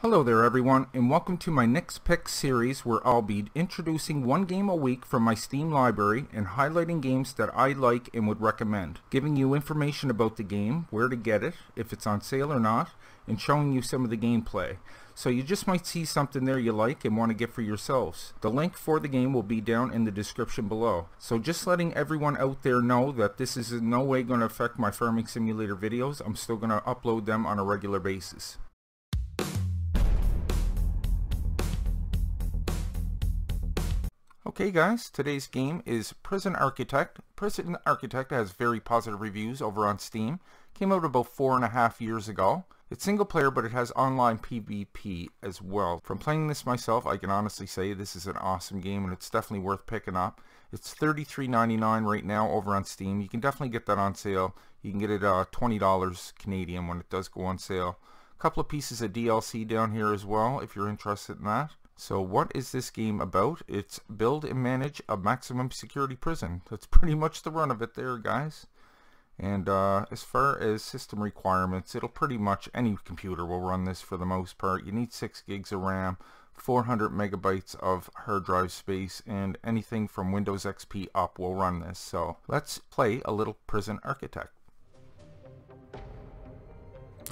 Hello there everyone, and welcome to my Nick's Picks series where I'll be introducing one game a week from my Steam library and highlighting games that I like and would recommend, giving you information about the game, where to get it, if it's on sale or not, and showing you some of the gameplay. So you just might see something there you like and want to get for yourselves. The link for the game will be down in the description below. So just letting everyone out there know that this is in no way going to affect my farming simulator videos. I'm still going to upload them on a regular basis. Okay guys, today's game is Prison Architect. Prison Architect has very positive reviews over on Steam. Came out about 4.5 years ago. It's single player, but it has online PvP as well. From playing this myself, I can honestly say this is an awesome game and it's definitely worth picking up. It's $33.99 right now over on Steam. You can definitely get that on sale. You can get it $20 Canadian when it does go on sale. A couple of pieces of DLC down here as well if you're interested in that. So what is this game about? It's build and manage a maximum security prison. That's pretty much the run of it there, guys. And as far as system requirements, it'll pretty much, any computer will run this for the most part. You need 6 gigs of RAM, 400 megabytes of hard drive space, and anything from Windows XP up will run this. So let's play a little Prison Architect.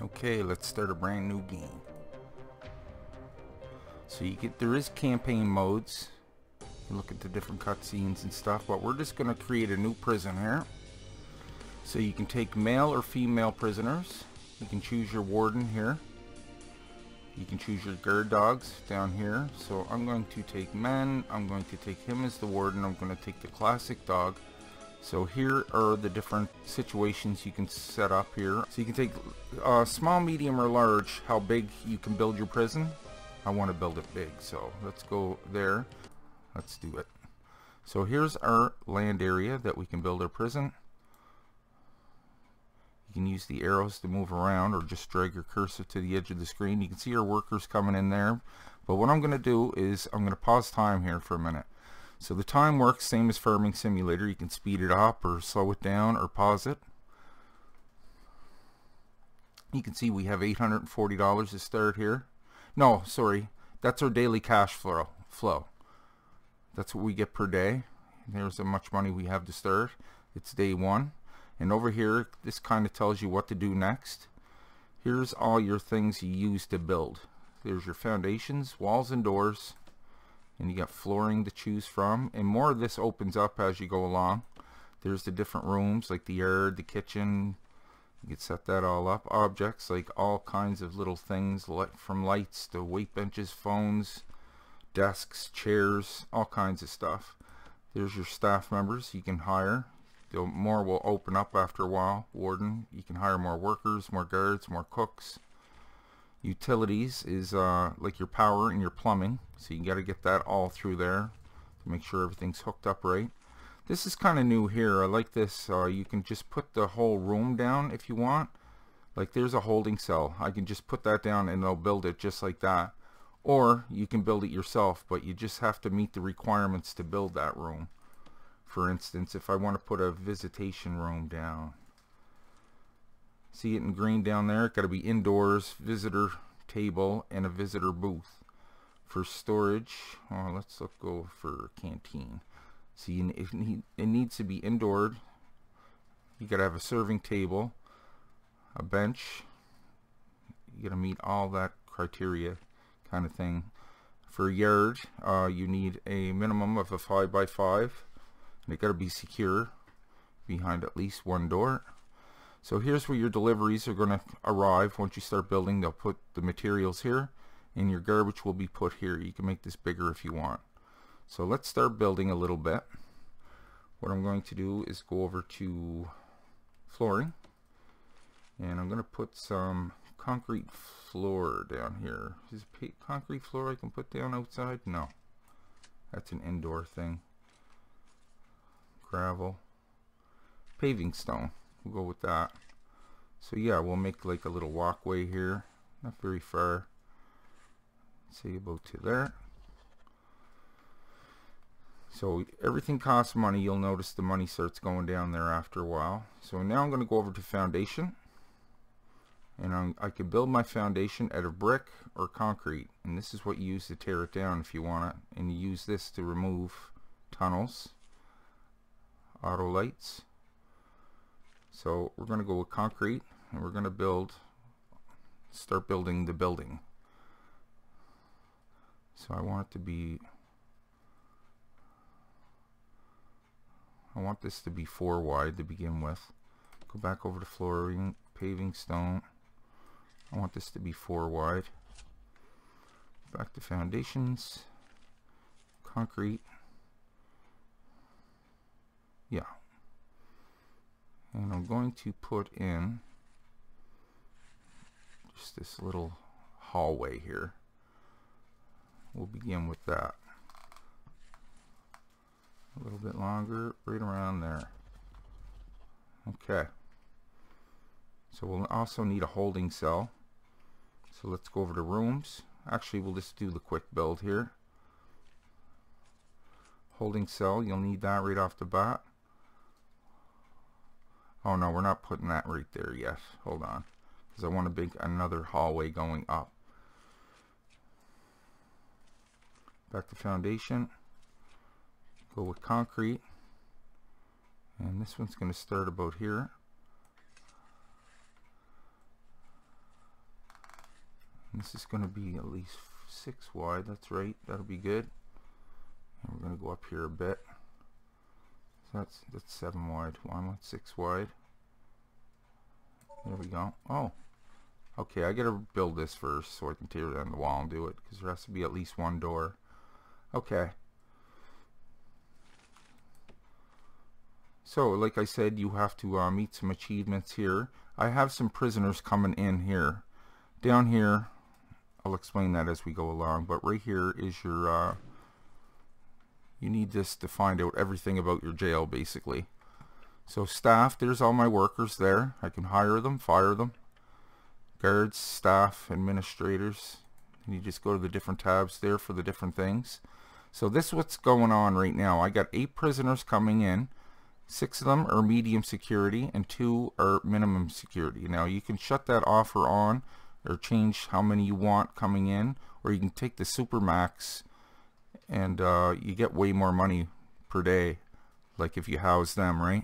Okay, let's start a brand new game. So you get, there is campaign modes. You look at the different cutscenes and stuff, but we're just going to create a new prison here. So you can take male or female prisoners. You can choose your warden here. You can choose your guard dogs down here. So I'm going to take men. I'm going to take him as the warden. I'm going to take the classic dog. So here are the different situations you can set up here. So you can take small, medium, or large, how big you can build your prison. I want to build it big, so let's go there. Let's do it. So here's our land area that we can build our prison. You can use the arrows to move around or just drag your cursor to the edge of the screen. You can see our workers coming in there. But what I'm going to do is I'm going to pause time here for a minute. So the time works same as Farming Simulator. You can speed it up or slow it down or pause it. You can see we have $840 to start here. No, sorry, that's our daily cash flow. That's what we get per day. There's how much money we have to start. It's day one. And over here, this kind of tells you what to do next. Here's all your things you use to build. There's your foundations, walls and doors. And you got flooring to choose from. And more of this opens up as you go along. There's the different rooms, like the yard, the kitchen. You can set that all up. Objects, like all kinds of little things, from lights to weight benches, phones, desks, chairs, all kinds of stuff. There's your staff members you can hire. More will open up after a while. Warden, you can hire more workers, more guards, more cooks. Utilities is like your power and your plumbing. So you got to get that all through there to make sure everything's hooked up right. This is kind of new here. I like this. You can just put the whole room down if you want. Like there's a holding cell. I can just put that down and they'll build it just like that. Or you can build it yourself, but you just have to meet the requirements to build that room. For instance, if I want to put a visitation room down. See it in green down there? It's got to be indoors, visitor table, and a visitor booth. For storage, oh, let's go for canteen. See, it needs to be indoor. You gotta have a serving table, a bench. You gotta meet all that criteria kind of thing. For a yard, you need a minimum of a 5x5. And it gotta be secure behind at least one door. So here's where your deliveries are gonna arrive. Once you start building, they'll put the materials here and your garbage will be put here. You can make this bigger if you want. So let's start building a little bit. What I'm going to do is go over to flooring and I'm going to put some concrete floor down here. Is it concrete floor I can put down outside? No, that's an indoor thing. Gravel, paving stone, we'll go with that. So yeah, we'll make like a little walkway here, not very far. Say about to there. So everything costs money. You'll notice the money starts going down there after a while. So now I'm going to go over to foundation. and I could build my foundation out of brick or concrete, and this is what you use to tear it down if you want it, and you use this to remove tunnels, auto lights. So we're going to go with concrete, and we're going to start building the building. So I want it to be, I want this to be 4 wide to begin with. Go back over to flooring, paving stone. I want this to be 4 wide. Back to foundations, concrete. Yeah. And I'm going to put in just this little hallway here. We'll begin with that. A little bit longer, right around there. Okay. So we'll also need a holding cell. So let's go over to rooms. Actually, we'll just do the quick build here. Holding cell, you'll need that right off the bat. Oh no, we're not putting that right there yet. Hold on, because I want to make another hallway going up. Back to foundation. Go with concrete, and this one's going to start about here. And this is going to be at least 6 wide. That's right. That'll be good. And we're going to go up here a bit. So that's 7 wide. Well, I want 6 wide. There we go. Oh, okay. I got to build this first so I can tear down the wall and do it, because there has to be at least 1 door. Okay. So like I said, you have to meet some achievements here. I have some prisoners coming in here. Down here, I'll explain that as we go along, but right here is your, you need this to find out everything about your jail basically. So staff, there's all my workers there. I can hire them, fire them. Guards, staff, administrators. And you just go to the different tabs there for the different things. So this is what's going on right now. I got 8 prisoners coming in. 6 of them are medium security and 2 are minimum security. Now you can shut that off or on, or change how many you want coming in, or you can take the super max, and you get way more money per day, like if you house them, right?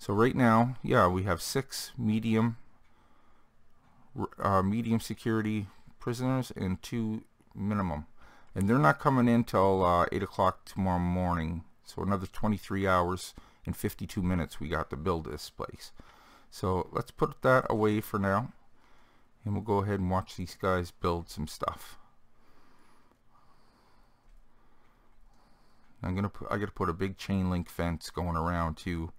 So right now, yeah, we have 6 medium security prisoners and 2 minimum, and they're not coming in till 8 o'clock tomorrow morning. So another 23 hours and 52 minutes we got to build this place. So let's put that away for now, and we'll go ahead and watch these guys build some stuff. I gotta put a big chain link fence going around too,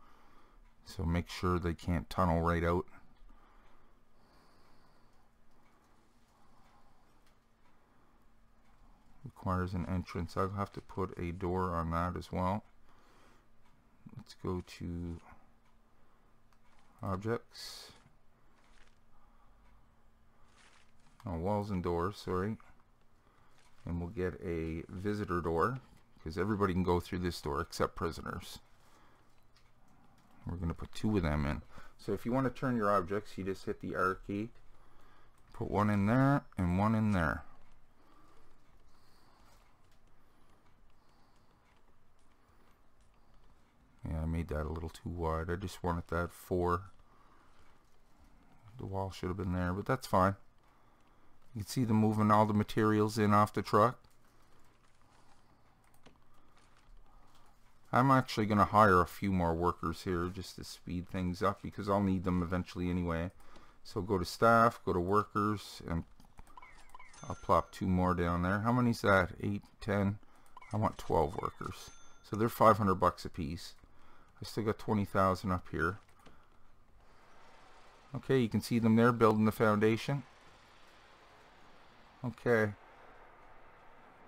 so make sure they can't tunnel right out. Requires an entrance. I'll have to put a door on that as well. Let's go to objects. Oh, walls and doors, sorry. And we'll get a visitor door, because everybody can go through this door except prisoners. We're going to put 2 of them in. So if you want to turn your objects, you just hit the R key. Put 1 in there and 1 in there. Yeah, I made that a little too wide. I just wanted that 4. The wall should have been there, but that's fine. You can see them moving all the materials in off the truck. I'm actually going to hire a few more workers here just to speed things up, because I'll need them eventually anyway. So go to staff, go to workers, and I'll plop 2 more down there. How many is that? 8, 10. I want 12 workers. So they're 500 bucks a piece. I still got 20,000 up here. Okay, you can see them there building the foundation. Okay.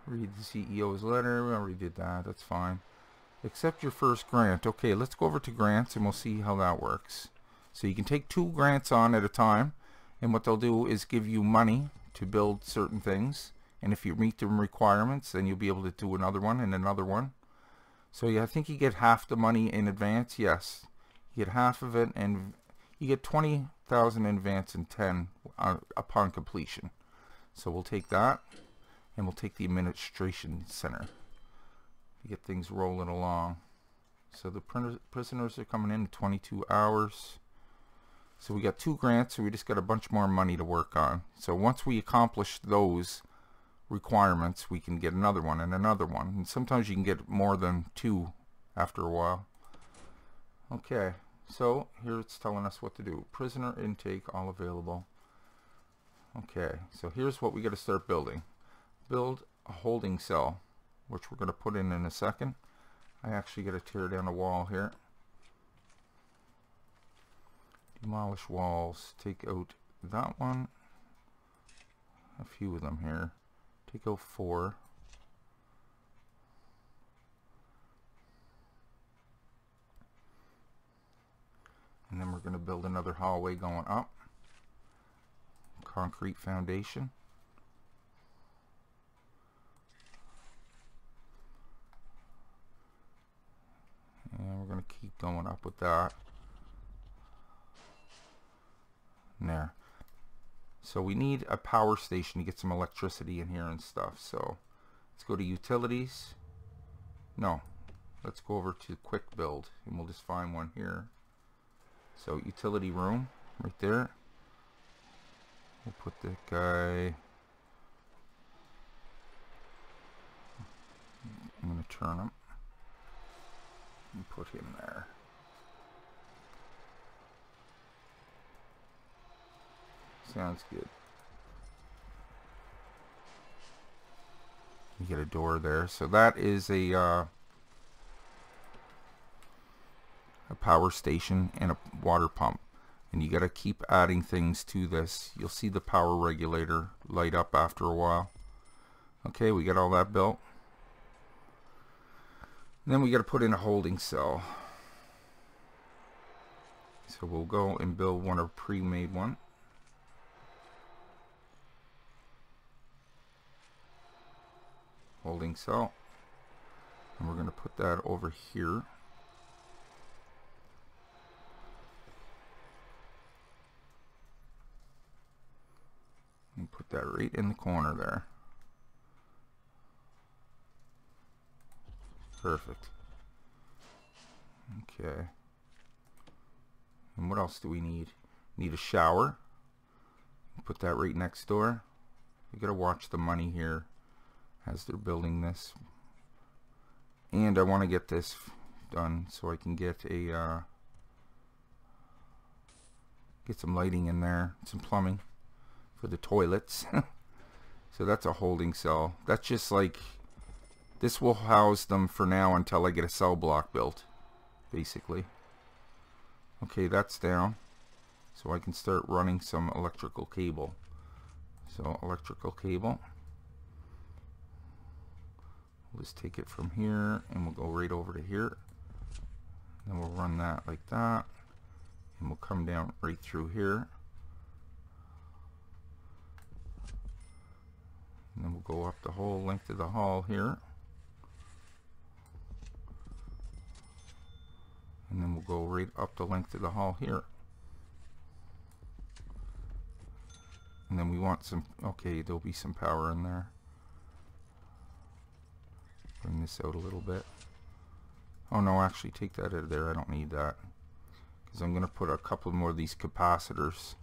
Read the CEO's letter. We already did that. That's fine. Accept your first grant. Okay, let's go over to grants and we'll see how that works. So you can take 2 grants on at a time, and what they'll do is give you money to build certain things, and if you meet the requirements, then you'll be able to do another one and another one. So yeah, I think you get half the money in advance. Yes, you get half of it, and You get 20,000 in advance and 10 upon completion. So we'll take that, and we'll take the administration center. You get things rolling along. So the prisoners are coming in 22 hours. So we got 2 grants, so we just got a bunch more money to work on. So once we accomplish those requirements, we can get another one and another one. And sometimes you can get more than 2 after a while. Okay, so here it's telling us what to do. Prisoner intake, all available. Okay, so here's what we got to start building. Build a holding cell, which we're going to put in a second. I actually got to tear down a wall here. Demolish walls. Take out that one. A few of them here. Take out 4. And then we're going to build another hallway going up. Concrete foundation. And we're going to keep going up with that. There. So we need a power station to get some electricity in here and stuff. So let's go to utilities. No, let's go over to quick build, and we'll just find one here. So utility room right there. We'll put the guy. I'm going to turn him and put him there. Sounds good. You get a door there. So that is a power station and a water pump. And you got to keep adding things to this. You'll see the power regulator light up after a while. Okay, we got all that built. And then we got to put in a holding cell. So we'll go and build one, a pre-made one. Holding cell, and we're going to put that over here. And put that right in the corner there. Perfect. Okay. And what else do we need? Need a shower. Put that right next door. You got to watch the money here as they're building this, and I want to get this done so I can get some lighting in there, some plumbing for the toilets. So that's a holding cell. That's just like, this will house them for now until I get a cell block built, basically. Okay, that's down, so I can start running some electrical cable. So electrical cable, we'll just take it from here and we'll go right over to here. Then we'll run that like that. And we'll come down right through here. And then we'll go up the whole length of the hall here. And then we'll go right up the length of the hall here. And then we want some, okay, there'll be some power in there. Bring this out a little bit. Oh no, actually take that out of there. I don't need that, because I'm going to put a couple more of these capacitors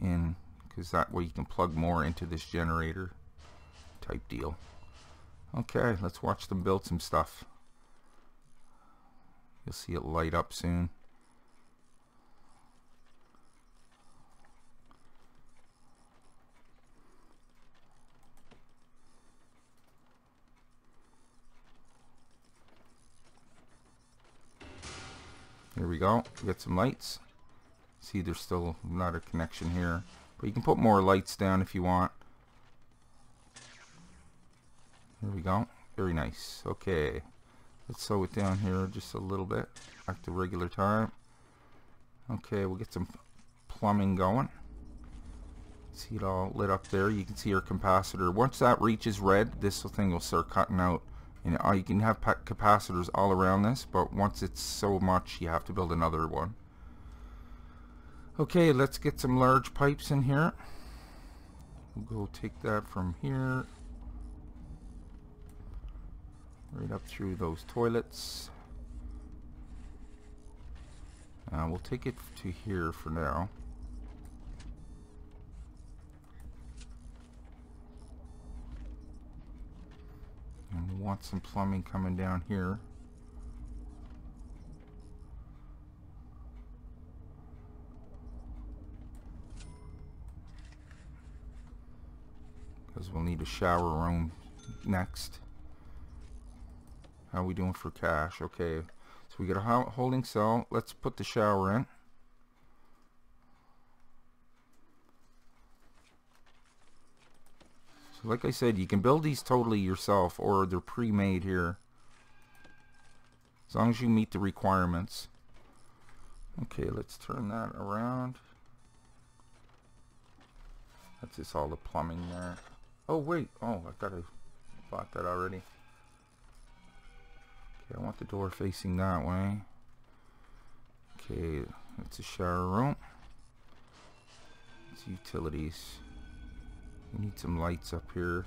in, because that way you can plug more into this generator type deal. Okay, let's watch them build some stuff. You'll see it light up soon. There we go. We got some lights. See, there's still not a connection here, but you can put more lights down if you want. There we go. Very nice. Okay, let's sew it down here just a little bit, back to regular time. Okay, we'll get some plumbing going. See it all lit up there. You can see our capacitor. Once that reaches red, this thing will start cutting out. And you can have capacitors all around this, but once it's so much, you have to build another one. Okay, let's get some large pipes in here. We'll go take that from here right up through those toilets. We'll take it to here for now. And we want some plumbing coming down here. Because we'll need a shower room next. How are we doing for cash? Okay. So we got a holding cell. Let's put the shower in. So like I said, you can build these totally yourself, or they're pre-made here, as long as you meet the requirements. Okay, let's turn that around. That's just all the plumbing there. Oh wait, oh, I gotta bought that already. Okay, I want the door facing that way. Okay, that's a shower room. It's utilities. We need some lights up here.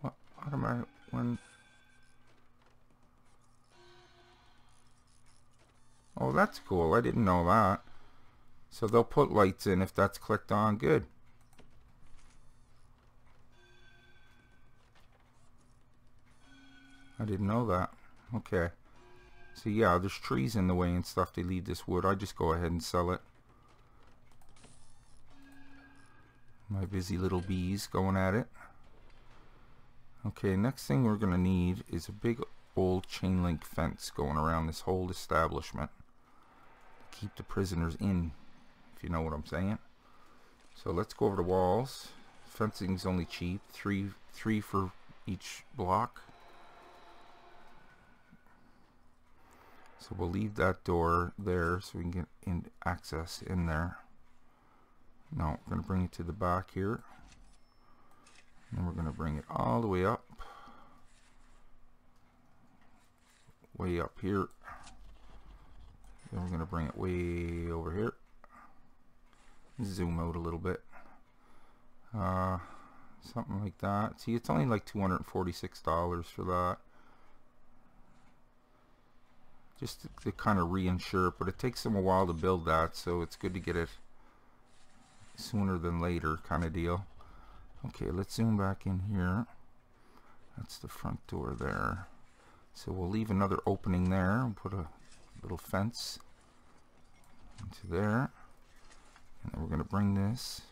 What am I when? Oh, that's cool. I didn't know that. So they'll put lights in if that's clicked on. Good. I didn't know that. Okay. So yeah, there's trees in the way and stuff. They leave this wood. I just go ahead and sell it. My busy little bees going at it. Okay, next thing we're going to need is a big old chain link fence going around this whole establishment to keep the prisoners in, if you know what I'm saying. So let's go over the walls. Fencing's only cheap. Three for each block. So we'll leave that door there so we can get in access in there. Now we're going to bring it to the back here. And we're going to bring it all the way up. Way up here. Then we're going to bring it way over here. Zoom out a little bit. Something like that. See, it's only like $246 for that. Just to kind of reinsure it, but it takes them a while to build that, so it's good to get it sooner than later kind of deal. Okay, let's zoom back in here. That's the front door there. So we'll leave another opening there and put a little fence into there. And then we're going to bring this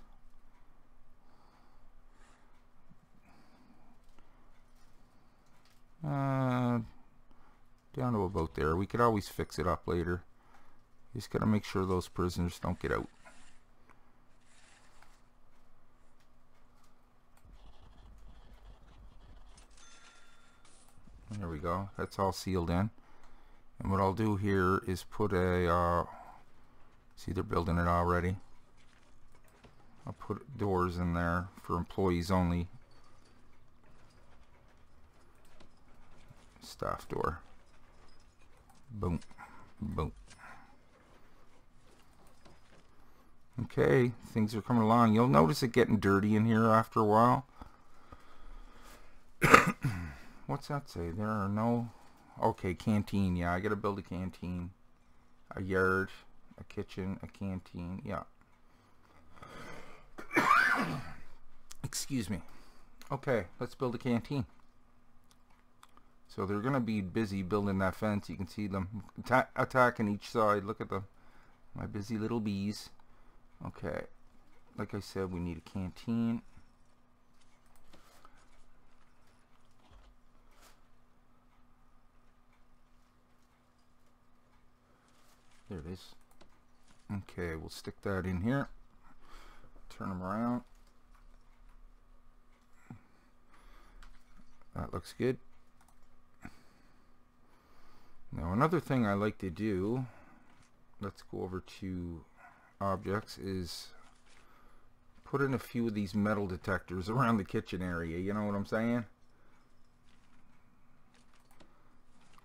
down to about there. We could always fix it up later. Just gotta make sure those prisoners don't get out. There we go. That's all sealed in. And what I'll do here is put a see, they're building it already. I'll put doors in there for employees only. Staff door. Boom, boom. Okay, things are coming along. You'll notice it getting dirty in here after a while. What's that say? There are no... Okay, canteen. Yeah, I gotta build a canteen. A yard, a kitchen, a canteen. Yeah. Excuse me. Okay, let's build a canteen. So they're going to be busy building that fence. You can see them attacking each side. Look at them. My busy little bees. Okay. Like I said, we need a canteen. There it is. Okay, we'll stick that in here. Turn them around. That looks good. Now another thing I like to do let's go over to objects, is put in a few of these metal detectors around the kitchen area. You know what I'm saying?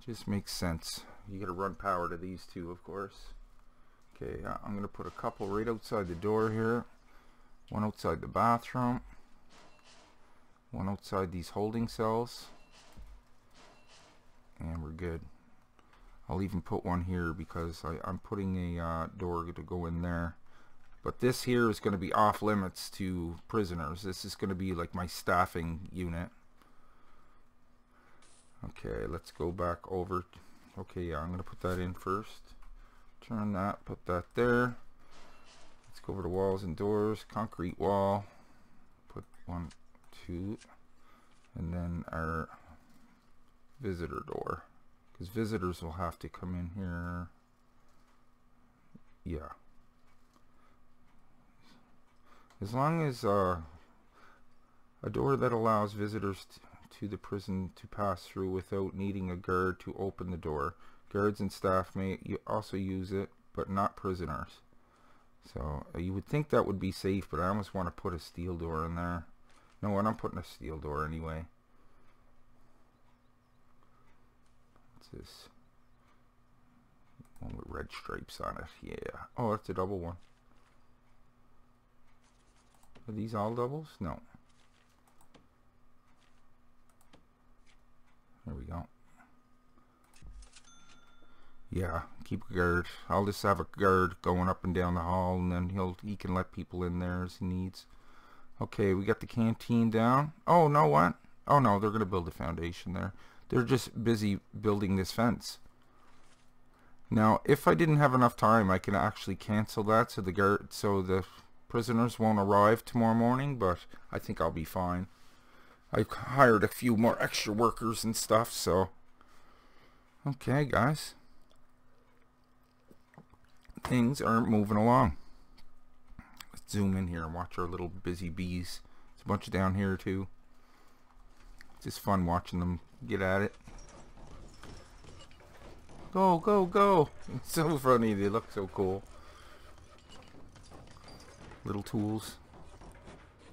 Just makes sense. You gotta run power to these two, of course. Okay, I'm gonna put a couple right outside the door here, one outside the bathroom, one outside these holding cells, and we're good. I'll even put one here because I'm putting a door to go in there, but this here is going to be off limits to prisoners. This is going to be like my staffing unit. Okay, let's go back over. Okay, yeah, I'm going to put that in first. Turn that, put that there. Let's go over to walls and doors. Concrete wall, put 1, 2, and then our visitor door, because visitors will have to come in here. Yeah, as long as a door that allows visitors to the prison to pass through without needing a guard to open the door. Guards and staff may also use it, but not prisoners. So you would think that would be safe, but I almost want to put a steel door in there. No, I'm putting a steel door anyway. What's this? One with red stripes on it. Yeah. Oh, that's a double one. Are these all doubles? No. There we go. Yeah, keep a guard. I'll just have a guard going up and down the hall, and then he can let people in there as he needs. Okay, we got the canteen down. Oh, no, what? Oh, no, they're going to build a foundation there. They're just busy building this fence. Now, if I didn't have enough time, I can actually cancel that so the prisoners won't arrive tomorrow morning, but I think I'll be fine. I hired a few more extra workers and stuff, so... Okay, guys. Things aren't moving along. Zoom in here and watch our little busy bees. There's a bunch down here too. It's just fun watching them get at it. Go, go, go! It's so funny, they look so cool. Little tools.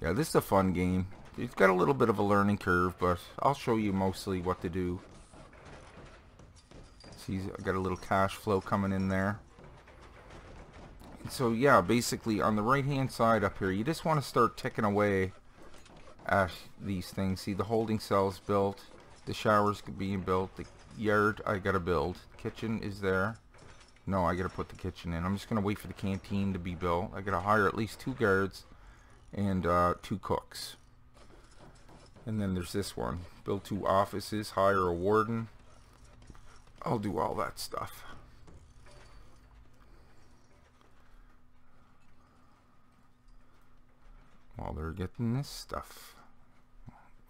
Yeah, this is a fun game. It's got a little bit of a learning curve, but I'll show you mostly what to do. See, I got a little cash flow coming in there. So yeah, basically on the right hand side up here, you just want to start ticking away at these things. See, the holding cells built, the showers being built, the yard I gotta build, kitchen is there. No, I gotta put the kitchen in. I'm just gonna wait for the canteen to be built. I gotta hire at least 2 guards and 2 cooks. And then there's this one, build 2 offices, hire a warden. I'll do all that stuff. While they're getting this stuff,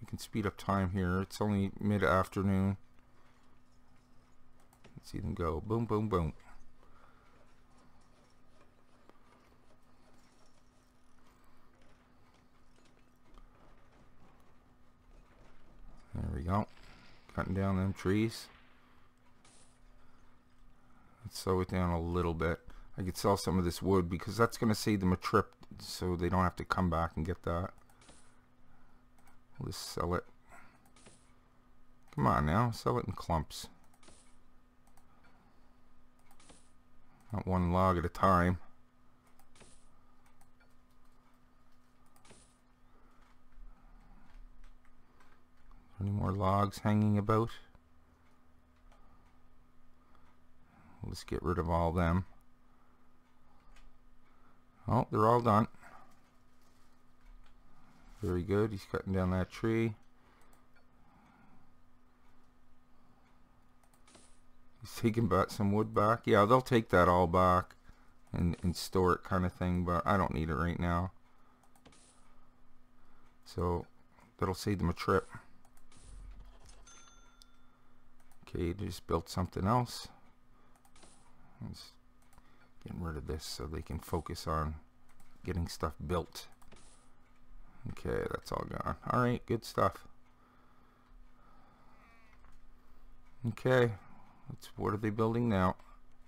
we can speed up time here. It's only mid-afternoon. Let's see them go. Boom, boom, boom. There we go. Cutting down them trees. Let's slow it down a little bit. I could sell some of this wood because that's going to save them a trip, so they don't have to come back and get that. We'll just sell it. Come on now, sell it in clumps. Not one log at a time. Any more logs hanging about? Let's get rid of all them. Oh, they're all done. Very good. He's cutting down that tree. He's taking back some wood back. Yeah, they'll take that all back and store it kind of thing, but I don't need it right now. So that'll save them a trip. Okay, just built something else. Let's getting rid of this so they can focus on getting stuff built. Okay, that's all gone. Alright, good stuff. Okay, what are they building now?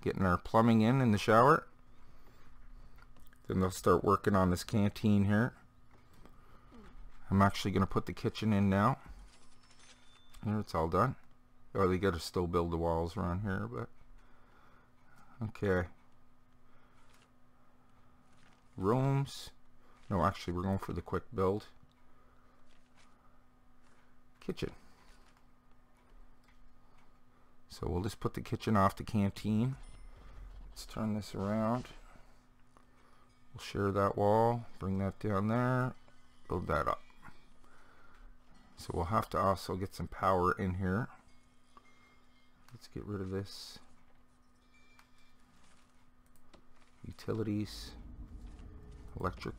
getting our plumbing in the shower. Then they'll start working on this canteen here. I'm actually going to put the kitchen in now. Here, it's all done. Oh, they got to still build the walls around here, but okay. Rooms. No, actually, we're going for the quick build. Kitchen. So we'll just put the kitchen off the canteen. Let's turn this around. We'll share that wall, bring that down there, build that up. So we'll have to also get some power in here. Let's get rid of this. Utilities, electric.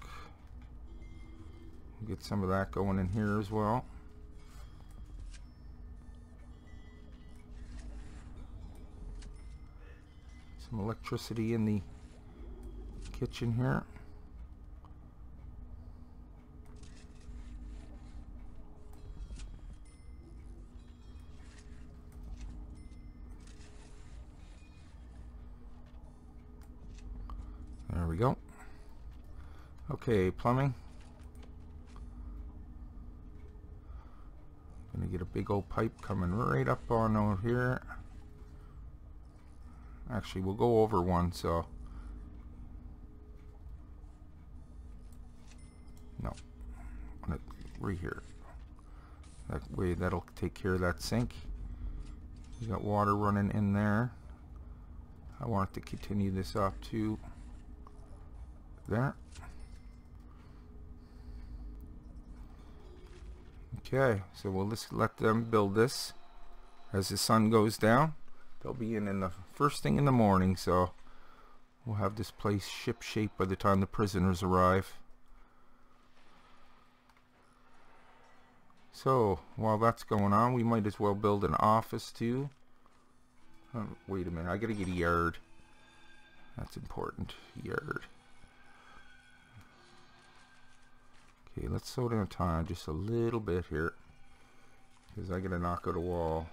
We'll get some of that going in here as well. Some electricity in the kitchen here. There we go. Okay, plumbing. I'm gonna get a big old pipe coming right up on over here. Actually, we'll go over one, so. No. Right here. That way, that'll take care of that sink. We got water running in there. I want to continue this off to there. Okay, so we'll just let them build this. As the sun goes down, they'll be in the first thing in the morning, so we'll have this place shipshape by the time the prisoners arrive. So while that's going on, we might as well build an office too. Oh, wait a minute, I gotta get a yard. That's important. Yard. Okay, let's slow down time just a little bit here, because I gotta knock out a wall.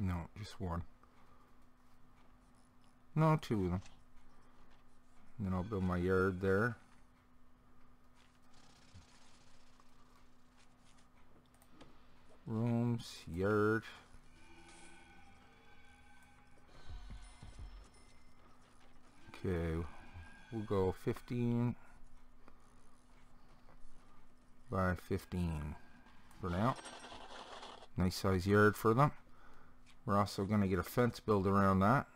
No, just one. No, two of them. And then I'll build my yard there. Rooms, yard. Okay, we'll go 15 by 15 for now. Nice size yard for them. We're also going to get a fence built around that.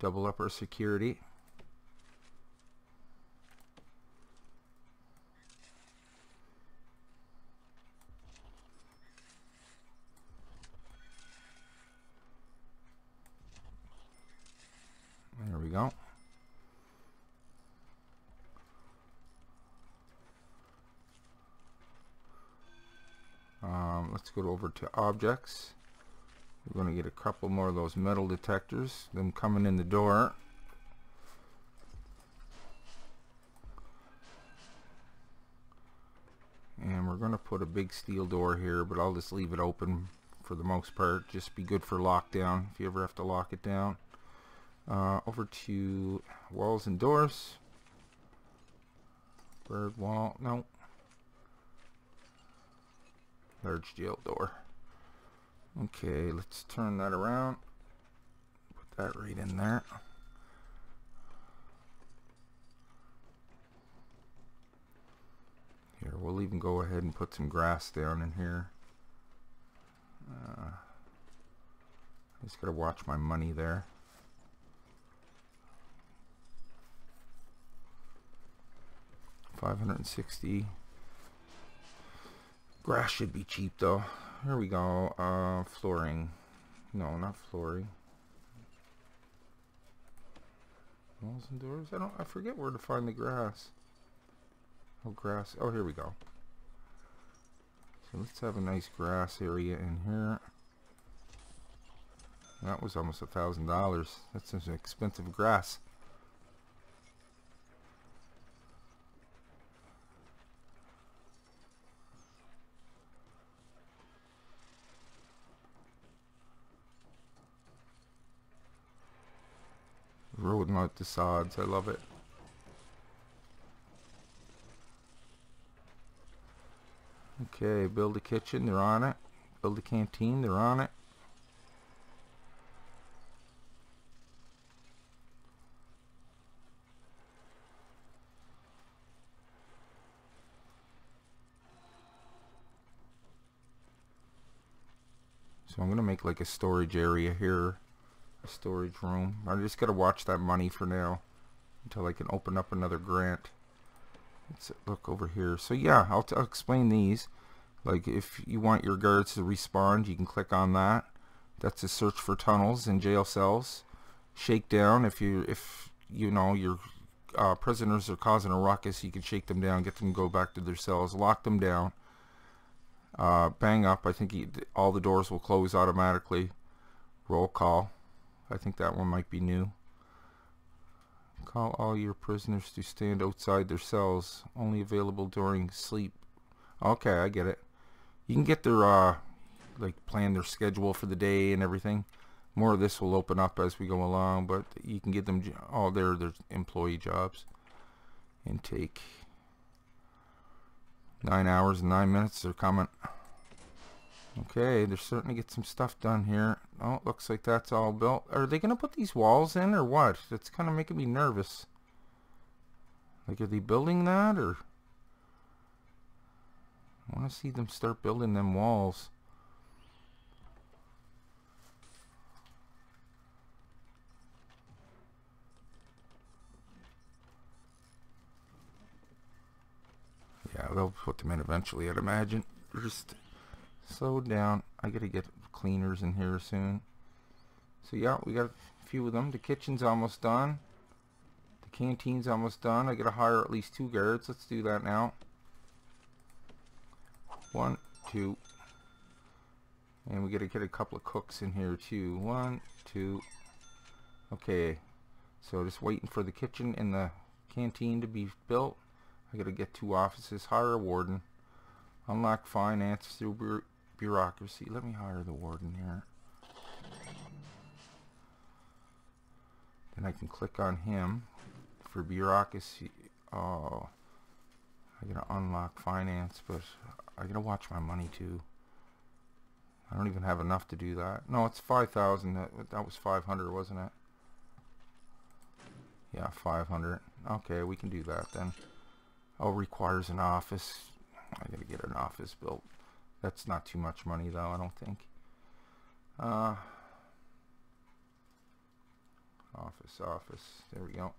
Double up our security. There we go. Let's go over to objects. We're going to get a couple more of those metal detectors, them coming in the door. And we're going to put a big steel door here, but I'll just leave it open for the most part. Just be good for lockdown if you ever have to lock it down. Over to walls and doors. Bird wall, no. Large jail door. Okay, let's turn that around. Put that right in there. Here, we'll even go ahead and put some grass down in here. I just gotta watch my money there. $560. Grass should be cheap though. Here we go. Flooring. No, not flooring. Walls and doors. I forget where to find the grass. Oh, grass. Oh, here we go. So let's have a nice grass area in here. That was almost $1,000. That's an expensive grass. Rolling out the sods, I love it. Okay, build a kitchen, they're on it. Build a canteen, they're on it. So I'm gonna make like a storage area here, a storage room. I just gotta watch that money for now until I can open up another grant. Let's look over here. So yeah, I'll explain these. Like if you want your guards to respawn, you can click on that. That's a search for tunnels and jail cells. Shakedown, if you know your prisoners are causing a ruckus, you can shake them down, get them to go back to their cells, lock them down. Bang up, I think all the doors will close automatically. Roll call, I think that one might be new. Call all your prisoners to stand outside their cells, only available during sleep. Okay, I get it. You can get their like plan their schedule for the day and everything. More of this will open up as we go along, but you can get them all their employee jobs. Intake 9 hours and 9 minutes, they're coming. Okay, they're starting to get some stuff done here. Oh, it looks like that's all built. Are they gonna put these walls in or what? That's kind of making me nervous. Like, are they building that, or I want to see them start building them walls. Yeah, they'll put them in eventually, I'd imagine. Just slow down. I gotta get cleaners in here soon. So yeah, we got a few of them. The kitchen's almost done. The canteen's almost done. I gotta hire at least 2 guards. Let's do that now. 1, 2. And we gotta get a couple of cooks in here too. 1, 2. Okay. So just waiting for the kitchen and the canteen to be built. I gotta get 2 offices, hire a warden, unlock finance through bureaucracy. Let me hire the warden here. Then I can click on him for bureaucracy. Oh, I gotta unlock finance, but I gotta watch my money too. I don't even have enough to do that. No, it's 5,000. That was 500, wasn't it? Yeah, 500. Okay, we can do that then. Oh, requires an office. I gotta get an office built. That's not too much money though, I don't think. Office. There we go.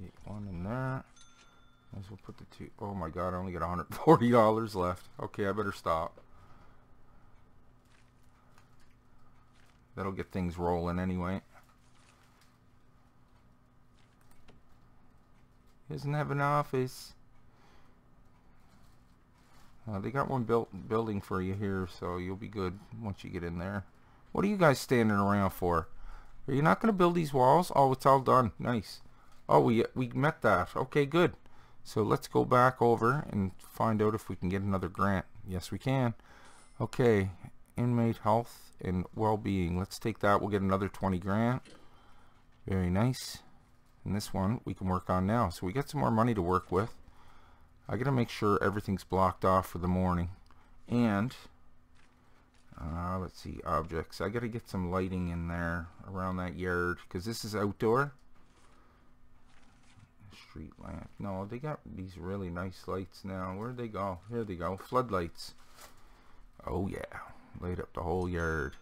Get one in there. Might as well put the 2. Oh my god, I only got $140 left. Okay, I better stop. That'll get things rolling anyway. Doesn't have an office. They got one building for you here, so you'll be good once you get in there. What are you guys standing around for? Are you not going to build these walls? Oh, it's all done. Nice. Oh, we met that. Okay, good. So let's go back over and find out if we can get another grant. Yes, we can. Okay, inmate health and well-being. Let's take that. We'll get another 20 grand. Very nice. And this one we can work on now. So we got some more money to work with. I gotta make sure everything's blocked off for the morning. And let's see, objects. I gotta get some lighting in there around that yard because this is outdoor. Street lamp. No, they got these really nice lights now. Where'd they go? Here they go. Floodlights. Oh yeah, light up the whole yard.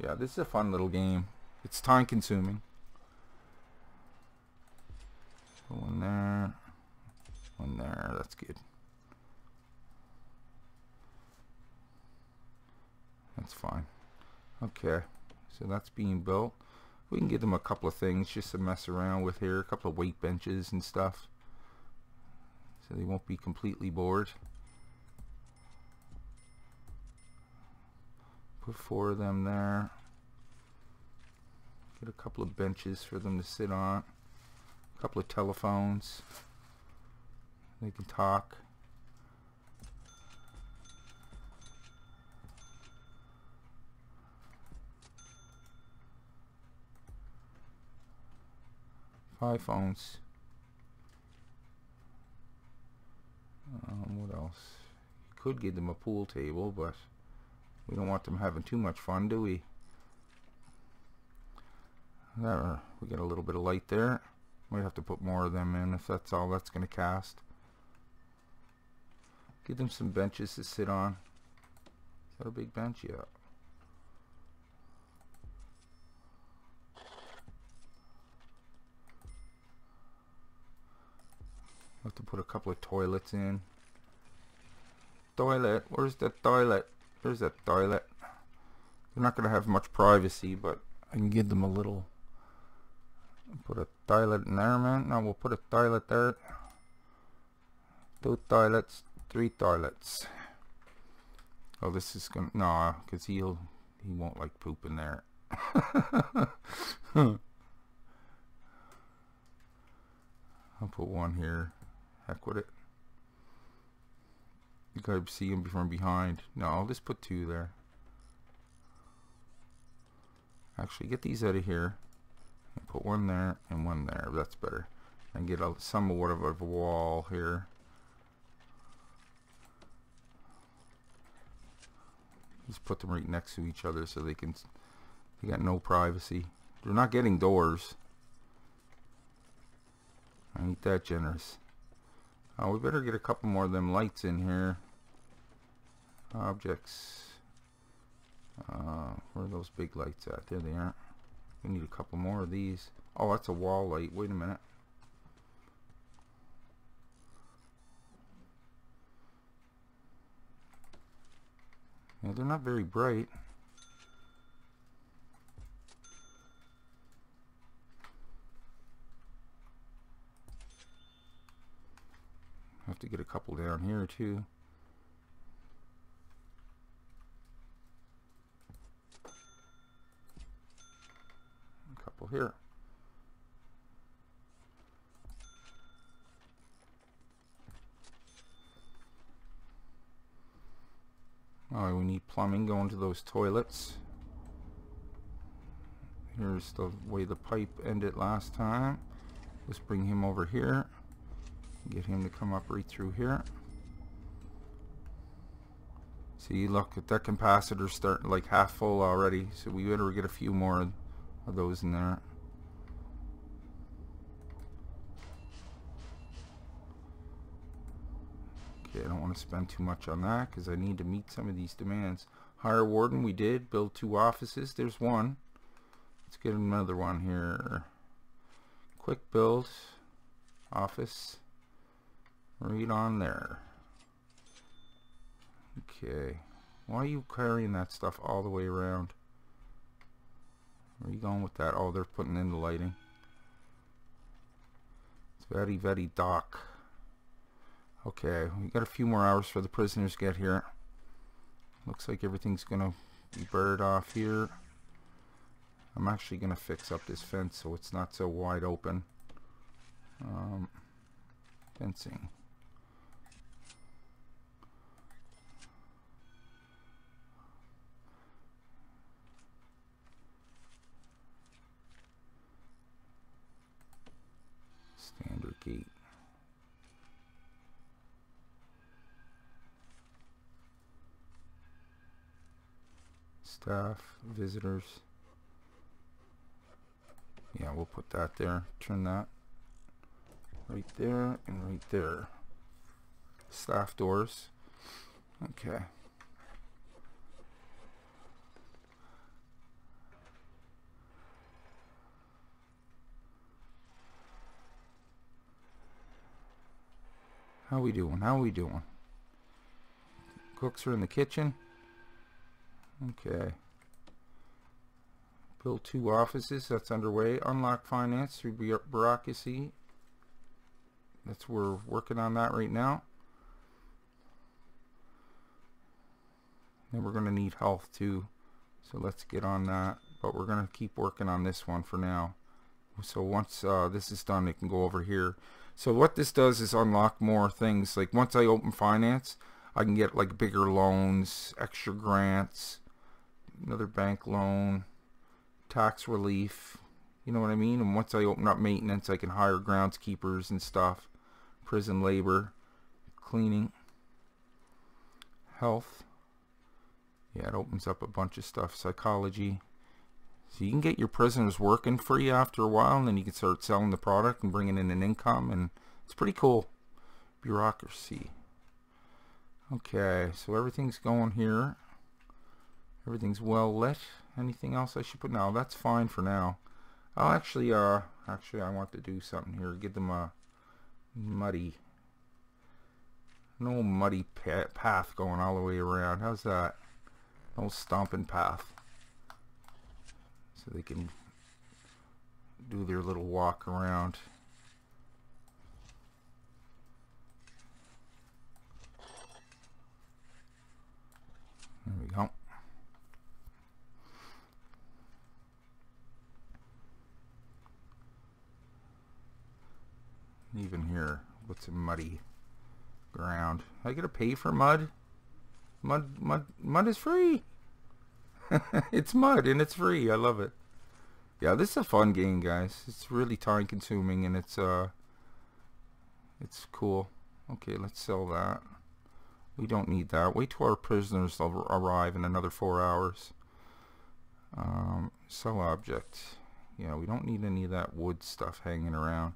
Yeah, this is a fun little game. It's time consuming. One there. One there. That's good. That's fine. Okay. So that's being built. We can give them a couple of things just to mess around with here. A couple of weight benches and stuff. so they won't be completely bored. Put 4 of them there. Get a couple of benches for them to sit on. A couple of telephones. They can talk. Five phones. What else? You could give them a pool table, but we don't want them having too much fun, do we? There, we get a little bit of light there. Might have to put more of them in if that's all that's going to cast. Give them some benches to sit on. Is that a big bench? Yeah. Have to put a couple of toilets in. Toilet, where's the toilet? There's that toilet. They're not gonna have much privacy, but I can give them a little. Put a toilet in there, man. Now we'll put a toilet there. 2 toilets, 3 toilets. Oh, this is gonna, nah, because he won't like poop in there. I'll put one here. Heck with it. You gotta see him from behind. No, I'll just put 2 there. Actually, get these out of here. And put 1 there and 1 there. That's better. And get somewhat of a wall here. Just put them right next to each other so they can. They got no privacy. They're not getting doors. I ain't that generous. We better get a couple more of them lights in here. Objects. Where are those big lights at? There they are. We need a couple more of these. Oh, that's a wall light. Wait a minute. Yeah, they're not very bright. Have to get a couple down here too. A couple here. Oh, we need plumbing going to those toilets. Here's the way the pipe ended last time. Let's bring him over here. Get him to come up right through here. See, look, that capacitor's starting like half full already, so we better get a few more of those in there. Okay, I don't want to spend too much on that because I need to meet some of these demands. Hire warden, we did. Build 2 offices. There's 1. Let's get another one here. Quick build. Office. Right on there. Okay. Why are you carrying that stuff all the way around? Where are you going with that? Oh, they're putting in the lighting. It's very, very dark. Okay, we got a few more hours for the prisoners to get here. Looks like everything's gonna be bird off here. I'm actually gonna fix up this fence so it's not so wide open. Fencing. Standard gate. Staff, visitors. Yeah, we'll put that there. Turn that right there and right there. Staff doors. Okay. How we doing? How we doing? Cooks are in the kitchen. Okay. Build 2 offices. That's underway. Unlock finance through bureaucracy. That's we're working on that right now. And we're going to need health too, so let's get on that. But we're going to keep working on this one for now. So once this is done, it can go over here. So what this does is unlock more things. Like once I open finance, I can get like bigger loans, extra grants, another bank loan, tax relief, you know what I mean? And once I open up maintenance, I can hire groundskeepers and stuff, prison labor, cleaning, health. Yeah, it opens up a bunch of stuff. Psychology. So you can get your prisoners working for you after a while, and then you can start selling the product and bringing in an income, and it's pretty cool. Bureaucracy. Okay, so everything's going here. Everything's well lit. Anything else I should put? No, that's fine for now. I'll actually, I want to do something here. Give them a muddy, no muddy path going all the way around. How's that? No stomping path. So they can do their little walk around. There we go. Even here, what's a muddy ground? I gotta pay for mud. Mud is free. It's mud and it's free. I love it. Yeah, this is a fun game, guys. It's really time consuming, and it's cool. Okay, let's sell that. We don't need that. Wait till our prisoners arrive in another 4 hours. Sell object. Yeah, we don't need any of that wood stuff hanging around.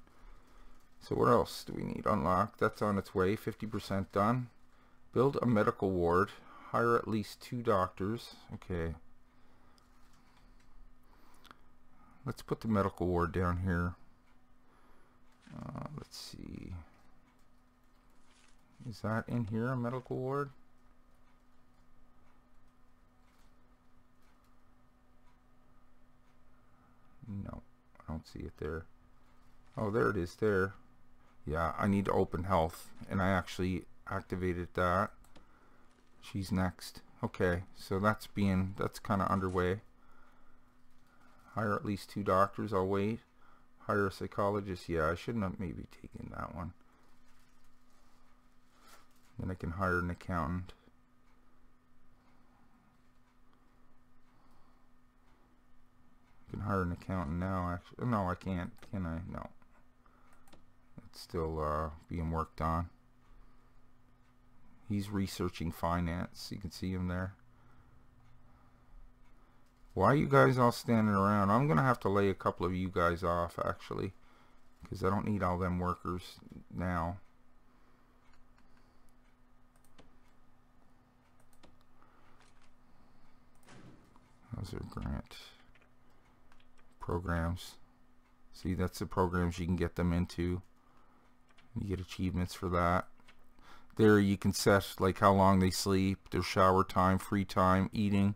So what else do we need? Unlock. That's on its way. 50% done. Build a medical ward. Hire at least 2 doctors. Okay. Let's put the medical ward down here. Let's see. Is that in here, a medical ward? No, I don't see it there. Oh, there it is there. Yeah, I need to open health, and I actually activated that. She's next. Okay, so that's kind of underway. Hire at least 2 doctors. I'll wait. Hire a psychologist. Yeah, I shouldn't have maybe taken that one. Then I can hire an accountant. I can hire an accountant now. Actually, no, I can't. Can I? No. It's still being worked on. He's researching finance. You can see him there. Why are you guys all standing around? I'm gonna have to lay a couple of you guys off, actually, because I don't need all them workers now. How's their grant programs? See, that's the programs you can get them into. You get achievements for that. There you can set like how long they sleep, their shower time, free time, eating.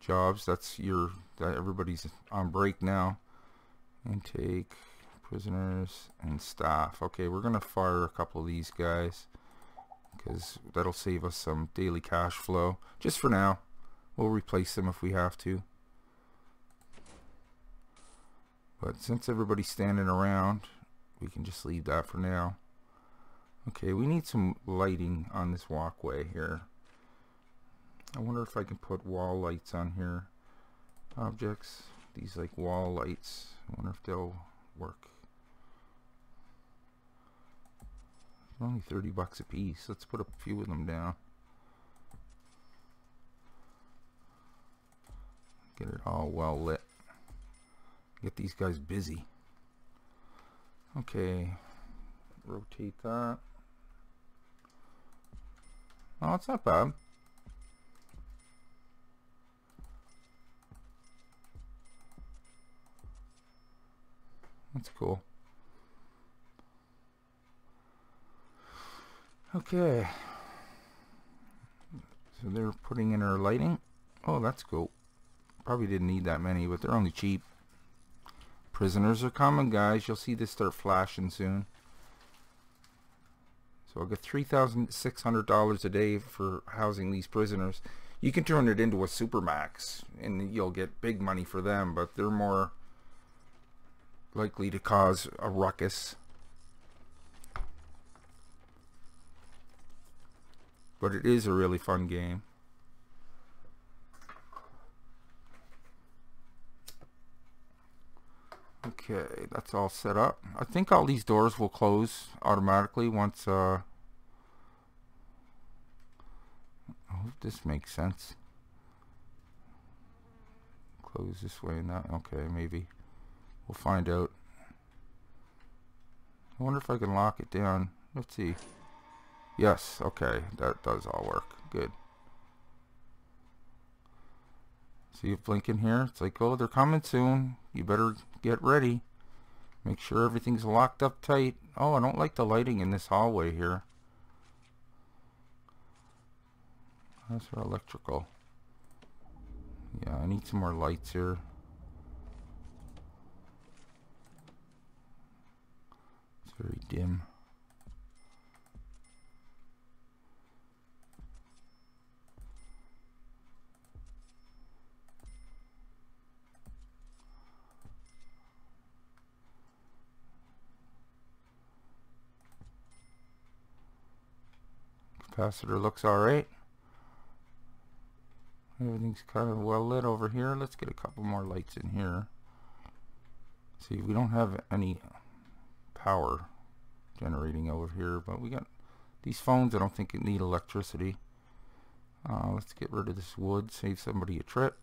Jobs, that's your, everybody's on break now. Intake, prisoners, and staff. Okay, we're gonna fire a couple of these guys because that'll save us some daily cash flow. Just for now, we'll replace them if we have to. But since everybody's standing around, we can just leave that for now. Okay, we need some lighting on this walkway here. I wonder if I can put wall lights on here. Objects, these like wall lights. I wonder if they'll work. Only 30 bucks a piece. Let's put a few of them down. Get it all well lit. Get these guys busy. Okay, rotate that. Oh, it's not bad. That's cool. Okay, so they're putting in our lighting. Oh, that's cool. Probably didn't need that many, but they're only cheap. Prisoners are coming, guys. You'll see this start flashing soon. So I'll get $3,600 a day for housing these prisoners. You can turn it into a supermax, and you'll get big money for them, but they're more likely to cause a ruckus. But it is a really fun game. Okay, that's all set up. I think all these doors will close automatically once I hope this makes sense. Close this way and that. Okay, maybe. We'll find out. I wonder if I can lock it down. Let's see. Yes, okay, that does all work. Good. See it blinking here? It's like, oh, they're coming soon. You better get ready. Make sure everything's locked up tight. Oh, I don't like the lighting in this hallway here. How's our electrical? Yeah, I need some more lights here. It's very dim. Capacitor looks alright. Everything's kind of well lit over here. Let's get a couple more lights in here. See, we don't have any power generating over here, but we got these phones. I don't think it need electricity. Let's get rid of this wood, save somebody a trip.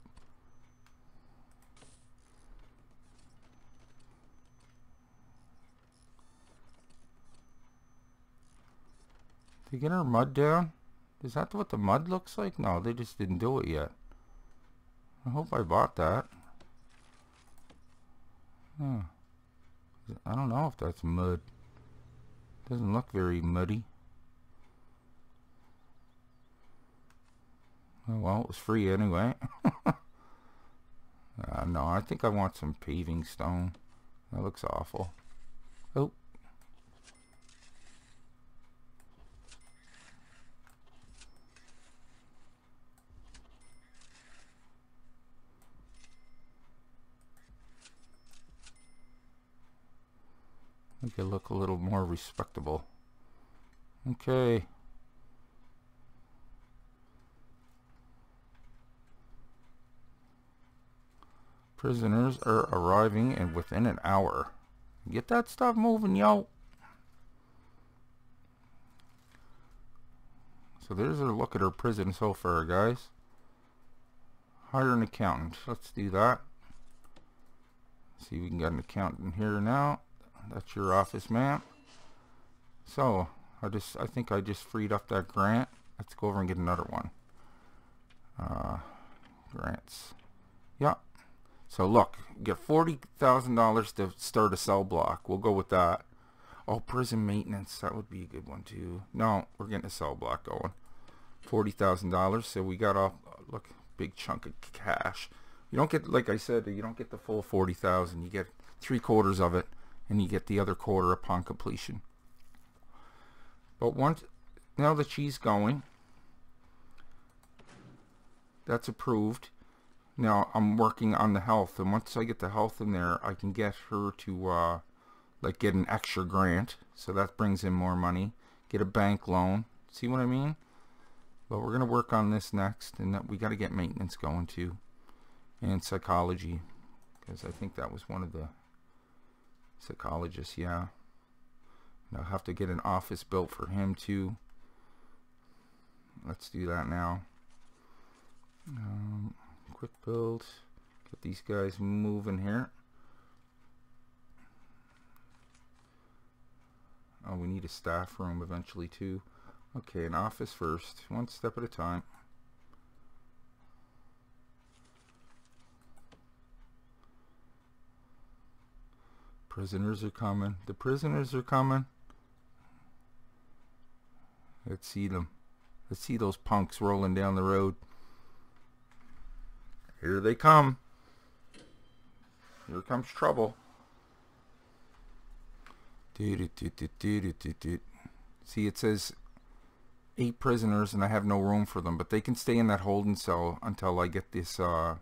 Did we get our mud down? Is that what the mud looks like? No, they just didn't do it yet. I hope I bought that. Huh. I don't know if that's mud. Doesn't look very muddy. Oh, well, it was free anyway. No, I think I want some paving stone. That looks awful. Oh. Make it look a little more respectable. Okay. Prisoners are arriving and within an hour. Get that stuff moving, yo. So there's a look at our prison so far, guys. Hire an accountant. Let's do that. See, we can get an accountant here now. That's your office map. So I think I just freed up that grant. Let's go over and get another one. Grants. Yep. Yeah. So look, you get $40,000 to start a cell block. We'll go with that. Oh, prison maintenance. That would be a good one too. No, we're getting a cell block going. $40,000. So we got off. Look, big chunk of cash. You don't get, like I said, you don't get the full 40,000. You get 3/4 of it. And you get the other quarter upon completion. But once, now that she's going, that's approved. Now I'm working on the health, and once I get the health in there, I can get her to like get an extra grant, so that brings in more money. Get a bank loan. See what I mean? But we're gonna work on this next, and that we got to get maintenance going too, and psychology, because I think that was one of the psychologist, yeah. And I'll have to get an office built for him too. Let's do that now. Quick build. Get these guys moving here. Oh, we need a staff room eventually too. Okay, an office first. One step at a time. Prisoners are coming. The prisoners are coming. Let's see them. Let's see those punks rolling down the road. Here they come. Here comes trouble. See, it says 8 prisoners and I have no room for them, but they can stay in that holding cell until I get this cell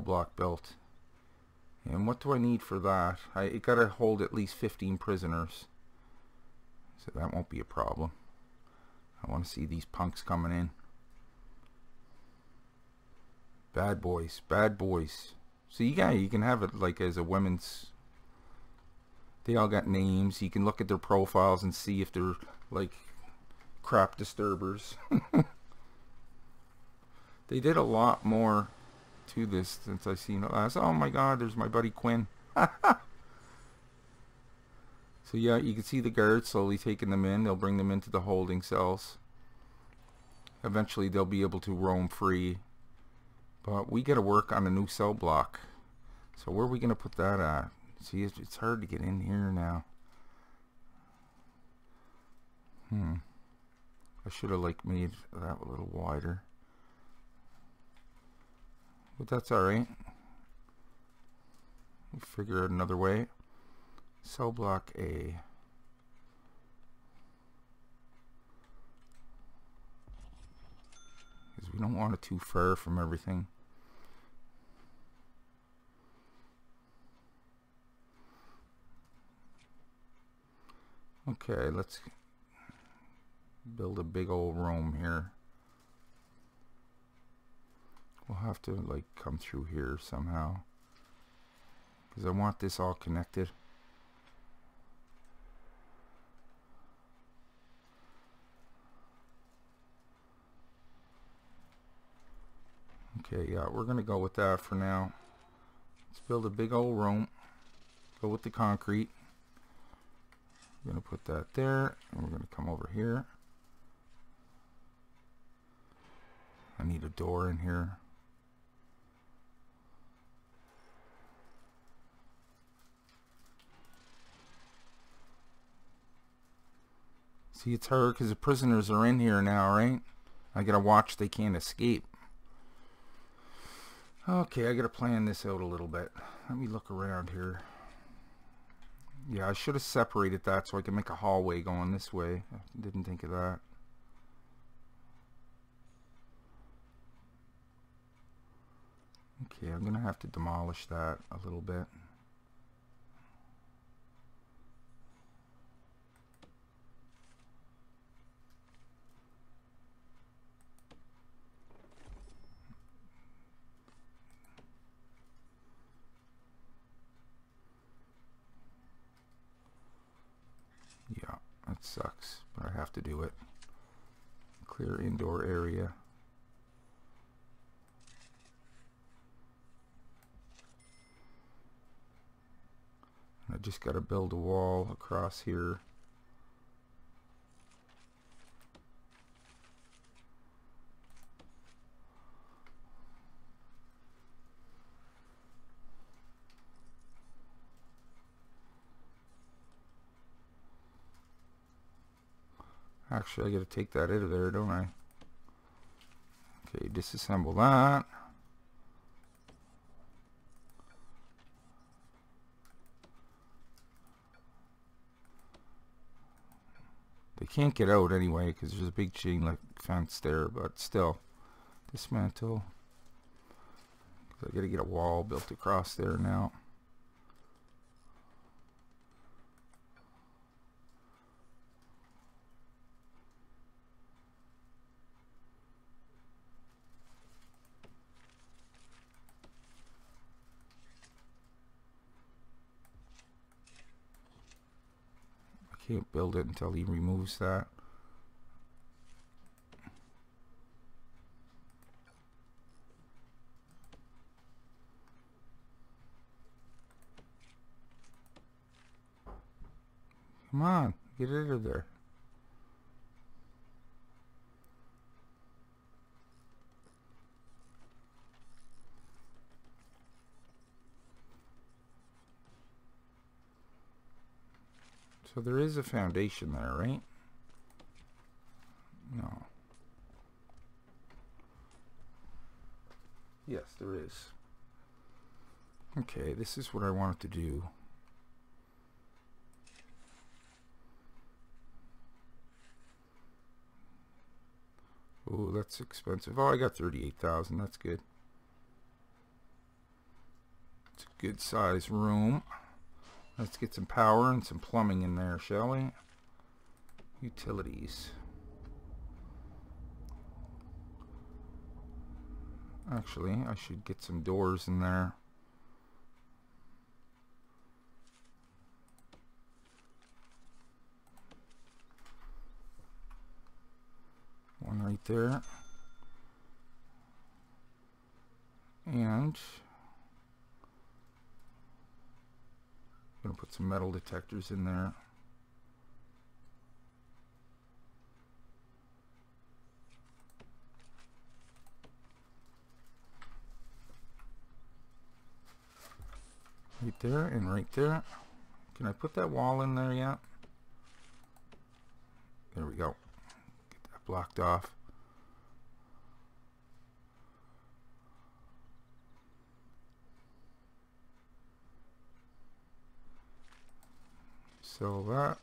block built. And what do I need for that? I gotta hold at least 15 prisoners, so that won't be a problem. I want to see these punks coming in. Bad boys, bad boys. So you can have it like as a women's. They all got names. You can look at their profiles and see if they're like crap disturbers. They did a lot more to this since I seen it last. Oh my God, there's my buddy Quinn. So yeah, you can see the guards slowly taking them in. They'll bring them into the holding cells. Eventually they'll be able to roam free. But we gotta work on a new cell block. So where are we gonna put that at? See, it's hard to get in here now. I should have like made that a little wider, but that's all right. We'll figure out another way. Cell block A. Because we don't want it too far from everything. Okay, let's build a big old room here. We'll have to like come through here somehow, because I want this all connected. Okay, yeah, we're gonna go with that for now. Let's build a big old room. Go with the concrete. We're gonna put that there, and we're gonna come over here. I need a door in here. See, it's hard because the prisoners are in here now, right? I gotta watch they can't escape. Okay, I gotta plan this out a little bit. Let me look around here. Yeah, I should have separated that so I could make a hallway going this way. I didn't think of that. Okay, I'm going to have to demolish that a little bit. Sucks, but I have to do it. Clear indoor area. I just got to build a wall across here. Actually, I gotta take that out of there, don't I? Okay, disassemble that. They can't get out anyway because there's a big chain link fence there, but still. Dismantle. I gotta get a wall built across there now. Can't build it until he removes that. Come on, get out of there. So there is a foundation there, right? No. Yes, there is. Okay, this is what I wanted to do. Oh, that's expensive. Oh, I got 38,000. That's good. It's a good size room. Let's get some power and some plumbing in there, shall we? Utilities. Actually, I should get some doors in there. One right there. And I'm going to put some metal detectors in there. Right there and right there. Can I put that wall in there yet? There we go. Get that blocked off. Sell that.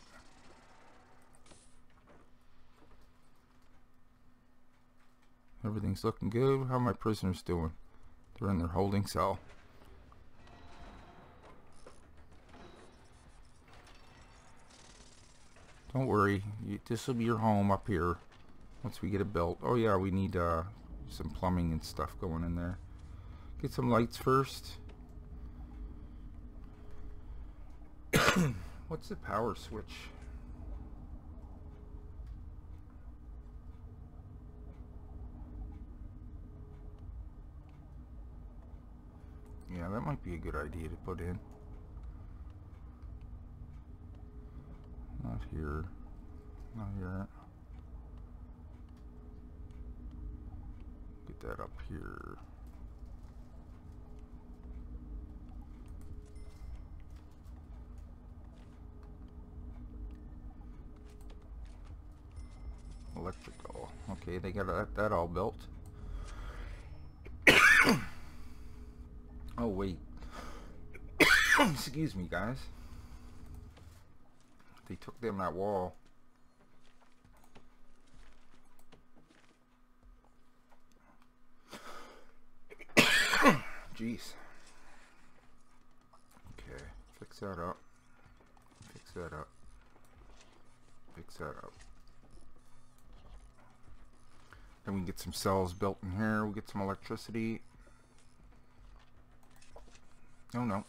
Everything's looking good. How are my prisoners doing? They're in their holding cell. Don't worry, this will be your home up here once we get it built. Oh yeah, we need some plumbing and stuff going in there. Get some lights first. What's the power switch? Yeah, that might be a good idea to put in. Not here, not here. Get that up here. Electrical. Okay, they got that all built. Oh wait. Excuse me, guys. They took down that wall. Jeez. Okay, fix that up. Fix that up. Fix that up. Then we can get some cells built in here. We'll get some electricity. Oh no.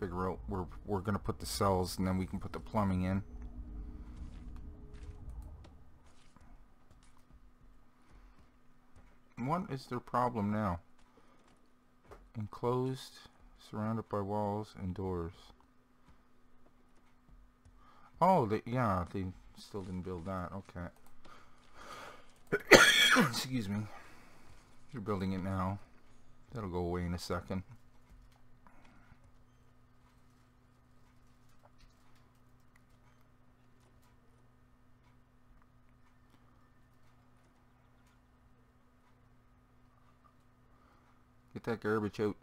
Figure out where we're gonna put the cells, and then we can put the plumbing in. What is their problem now? Enclosed, surrounded by walls and doors. Oh, they still didn't build that. Okay. Excuse me. You're building it now. That'll go away in a second. Get that garbage out.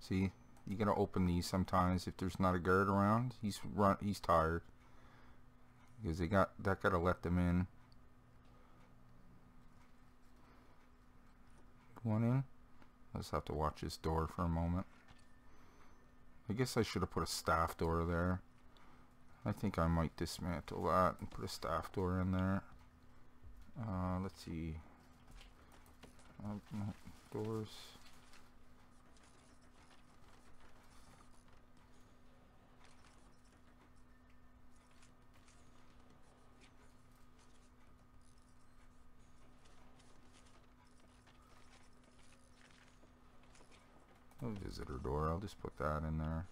See, you gotta open these sometimes if there's not a guard around. He's tired because they gotta let them in. One in. Let's have to watch this door for a moment. I guess I should have put a staff door there. I think I might dismantle that and put a staff door in there. Let's see. Doors. A visitor door, I'll just put that in there.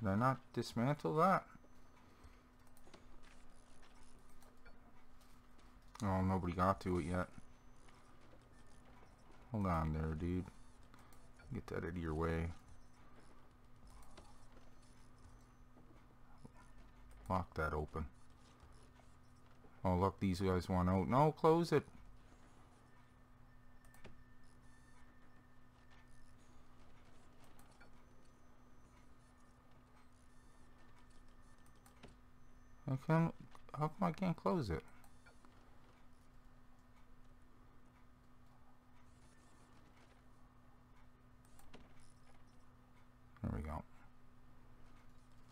Did I not dismantle that? Oh, nobody got to it yet. Hold on there, dude. Get that out of your way. Lock that open. Oh, look, these guys want out. No, close it. How come I can't close it? There we go.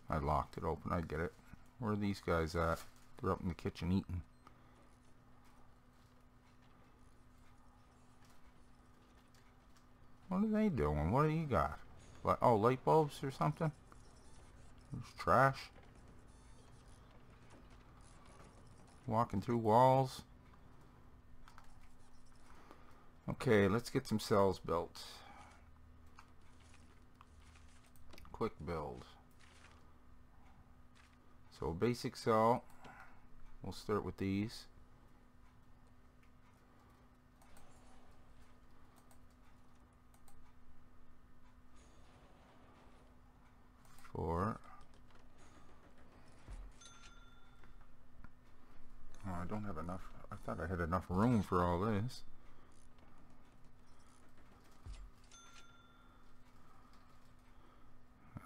I locked it open. I get it. Where are these guys at? They're up in the kitchen eating. What are they doing? What do you got? Oh, light bulbs or something? There's trash. Walking through walls. Okay, let's get some cells built. Quick build. So basic cell, we'll start with these. Four. Oh, I don't have enough. I thought I had enough room for all this.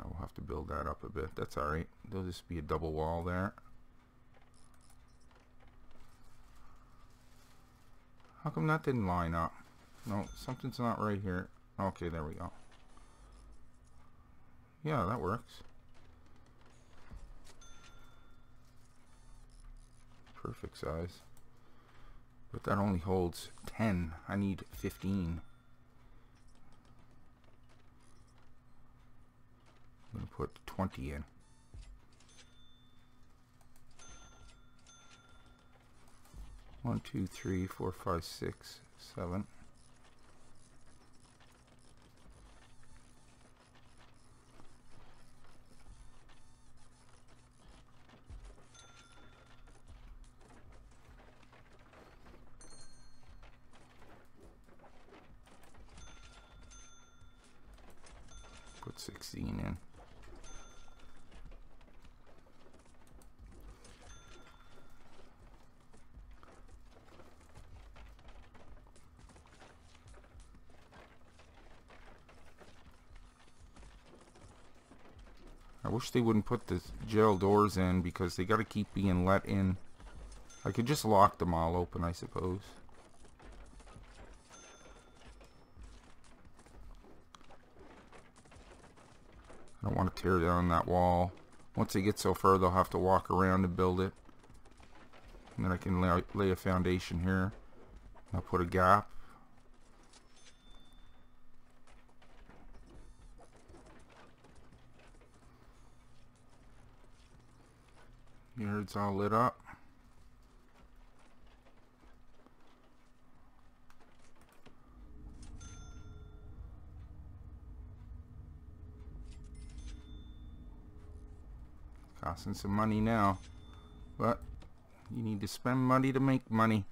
We'll have to build that up a bit. That's alright. There'll just be a double wall there. How come that didn't line up? No, something's not right here. Okay, there we go. Yeah, that works. Perfect size. But that only holds 10. I need 15. I'm going to put 20 in. One, two, three, four, five, six, seven. Put 16 in. I wish they wouldn't put the jail doors in because they got to keep being let in. I could just lock them all open, I suppose. I don't want to tear down that wall. Once they get so far, they'll have to walk around and build it. And then I can lay a foundation here. I'll put a gap. Here it's all lit up. Costing some money now, but you need to spend money to make money,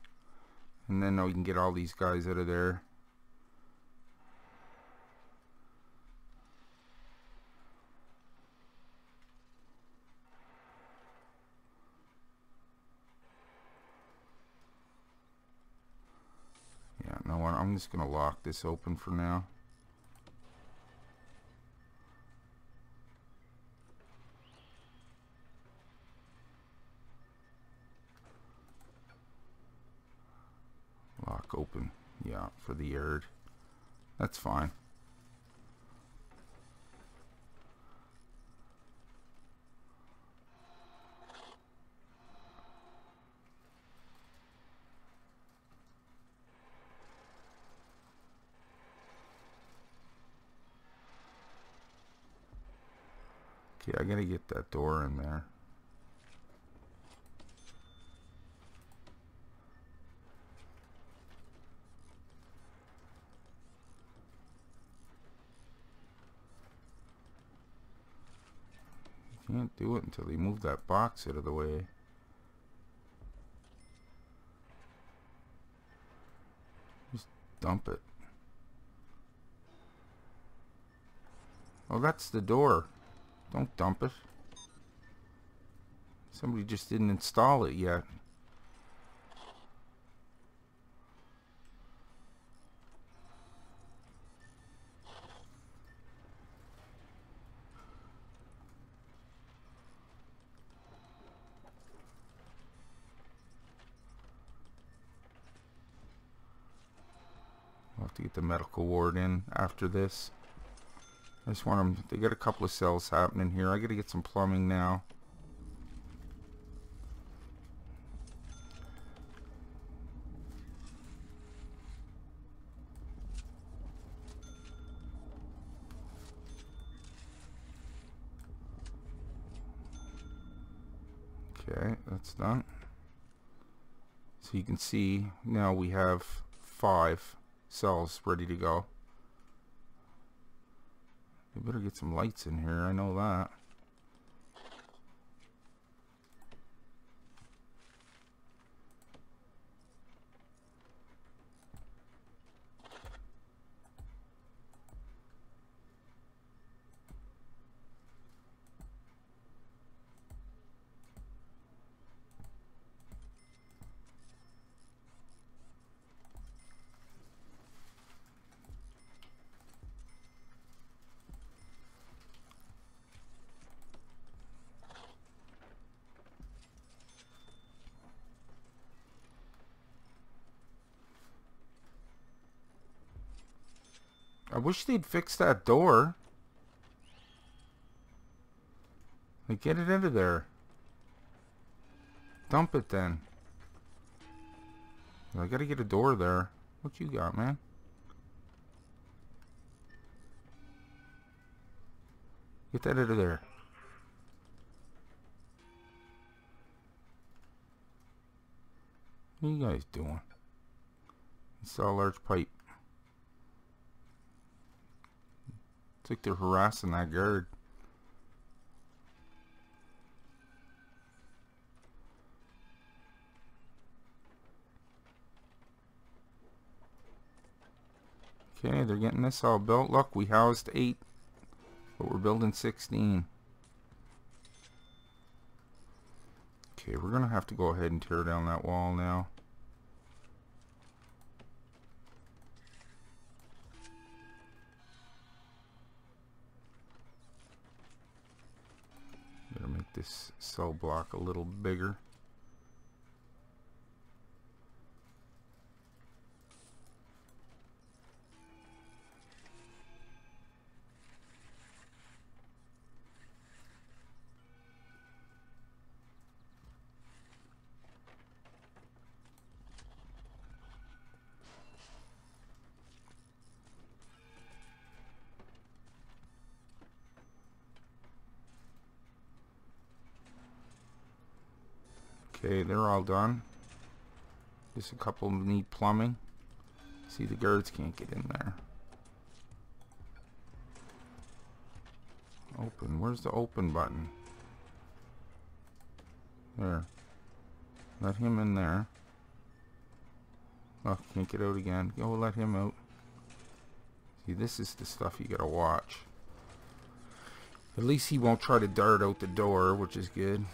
and then we can get all these guys out of there. I'm just going to lock this open for now. Lock open. Yeah, for the yard. That's fine. Okay, I gotta get that door in there. You can't do it until they move that box out of the way. dump it. Oh, that's the door. Don't dump it. Somebody just didn't install it yet. We'll have to get the medical ward in after this. I just want them, they got a couple of cells happening here. I gotta get some plumbing now. Okay, that's done. So you can see now we have 5 cells ready to go. We better get some lights in here, I know that. I wish they'd fix that door. Like, get it out of there. Dump it then. I gotta get a door there. What you got, man? Get that out of there. What are you guys doing? Install a large pipe. It's like they're harassing that guard. Okay, they're getting this all built. Look, we housed 8, but we're building 16. Okay, we're gonna have to go ahead and tear down that wall now. This cell block a little bigger. Okay, they're all done. Just a couple need plumbing. See, the guards can't get in there. Open. Where's the open button? There. Let him in there. Oh, can't get out again. Go let him out. See, this is the stuff you gotta watch. At least he won't try to dart out the door, which is good.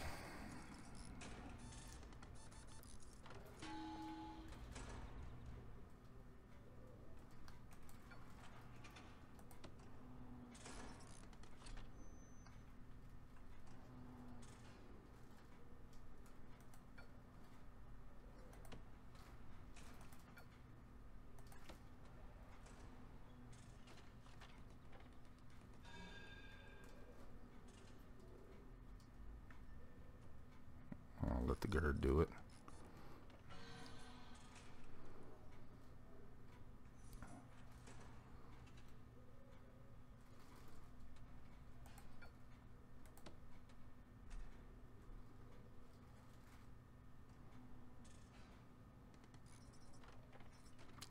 Do it.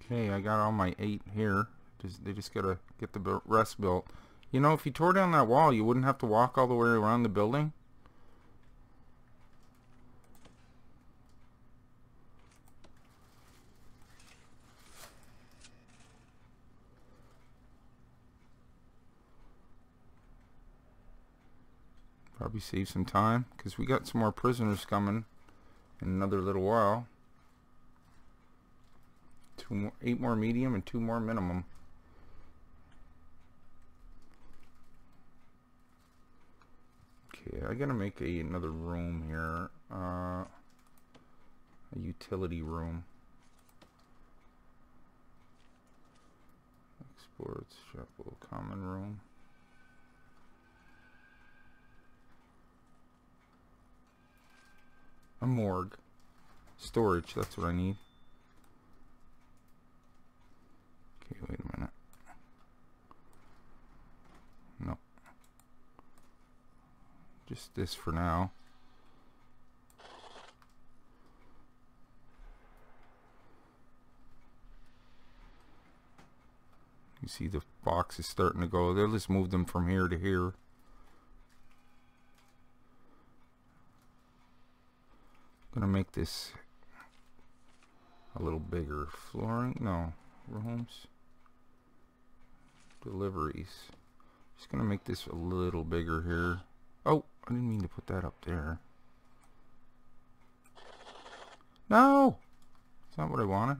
Okay, I got all my 8 here. They just gotta get the rest built. You know, if you tore down that wall, you wouldn't have to walk all the way around the building. Probably save some time, because we got some more prisoners coming in another little while. 8 more medium and 2 more minimum. Okay, I gotta make another room here. A utility room. Exports, chapel, common room. A morgue. Storage, that's what I need. Okay, wait a minute. No. Just this for now. You see the box is starting to go. They'll just move them from here to here. I'm gonna make this a little bigger. Flooring? No. Rooms. Deliveries. Just gonna make this a little bigger here. Oh, I didn't mean to put that up there. No! It's not what I wanted.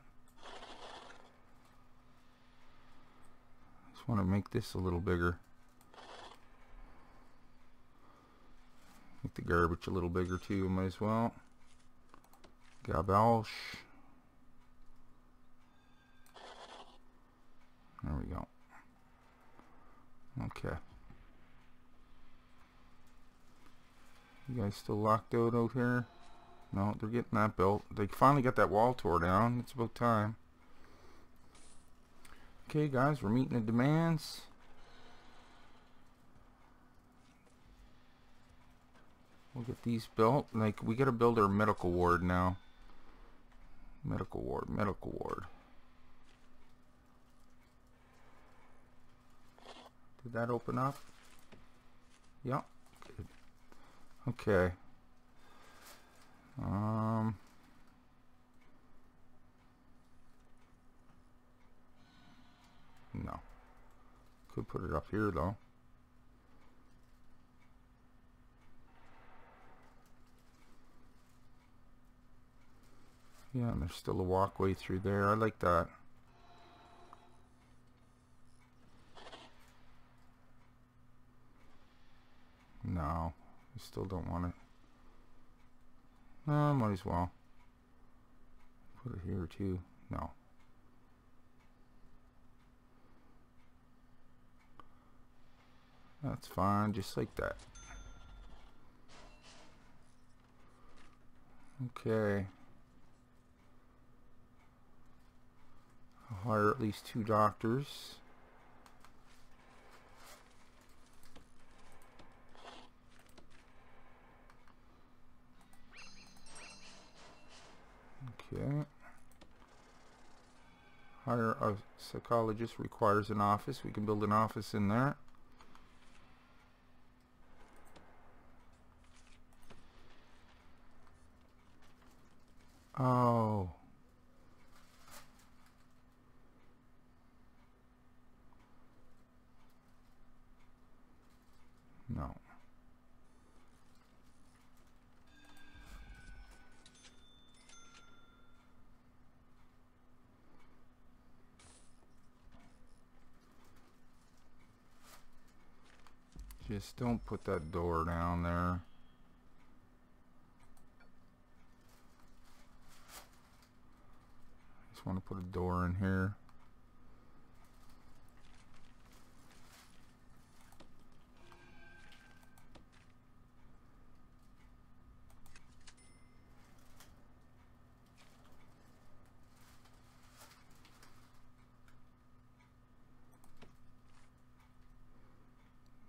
Want to make this a little bigger. Make the garbage a little bigger too, might as well. Garbage. There we go. Okay. You guys still locked out here? No, they're getting that built. They finally got that wall tore down. It's about time. Okay guys, we're meeting the demands. We'll get these built. Like, we gotta build our medical ward now. Medical ward. Did that open up? Yep. Good. Okay. No. Could put it up here though. Yeah, and there's still a walkway through there. I like that. No. I still don't want it. No, might as well. Put it here too. No. That's fine, just like that. Okay. I'll hire at least 2 doctors. Okay. Hire a psychologist requires an office. We can build an office in there. Oh. No. Just don't put that door down there. Want to put a door in here.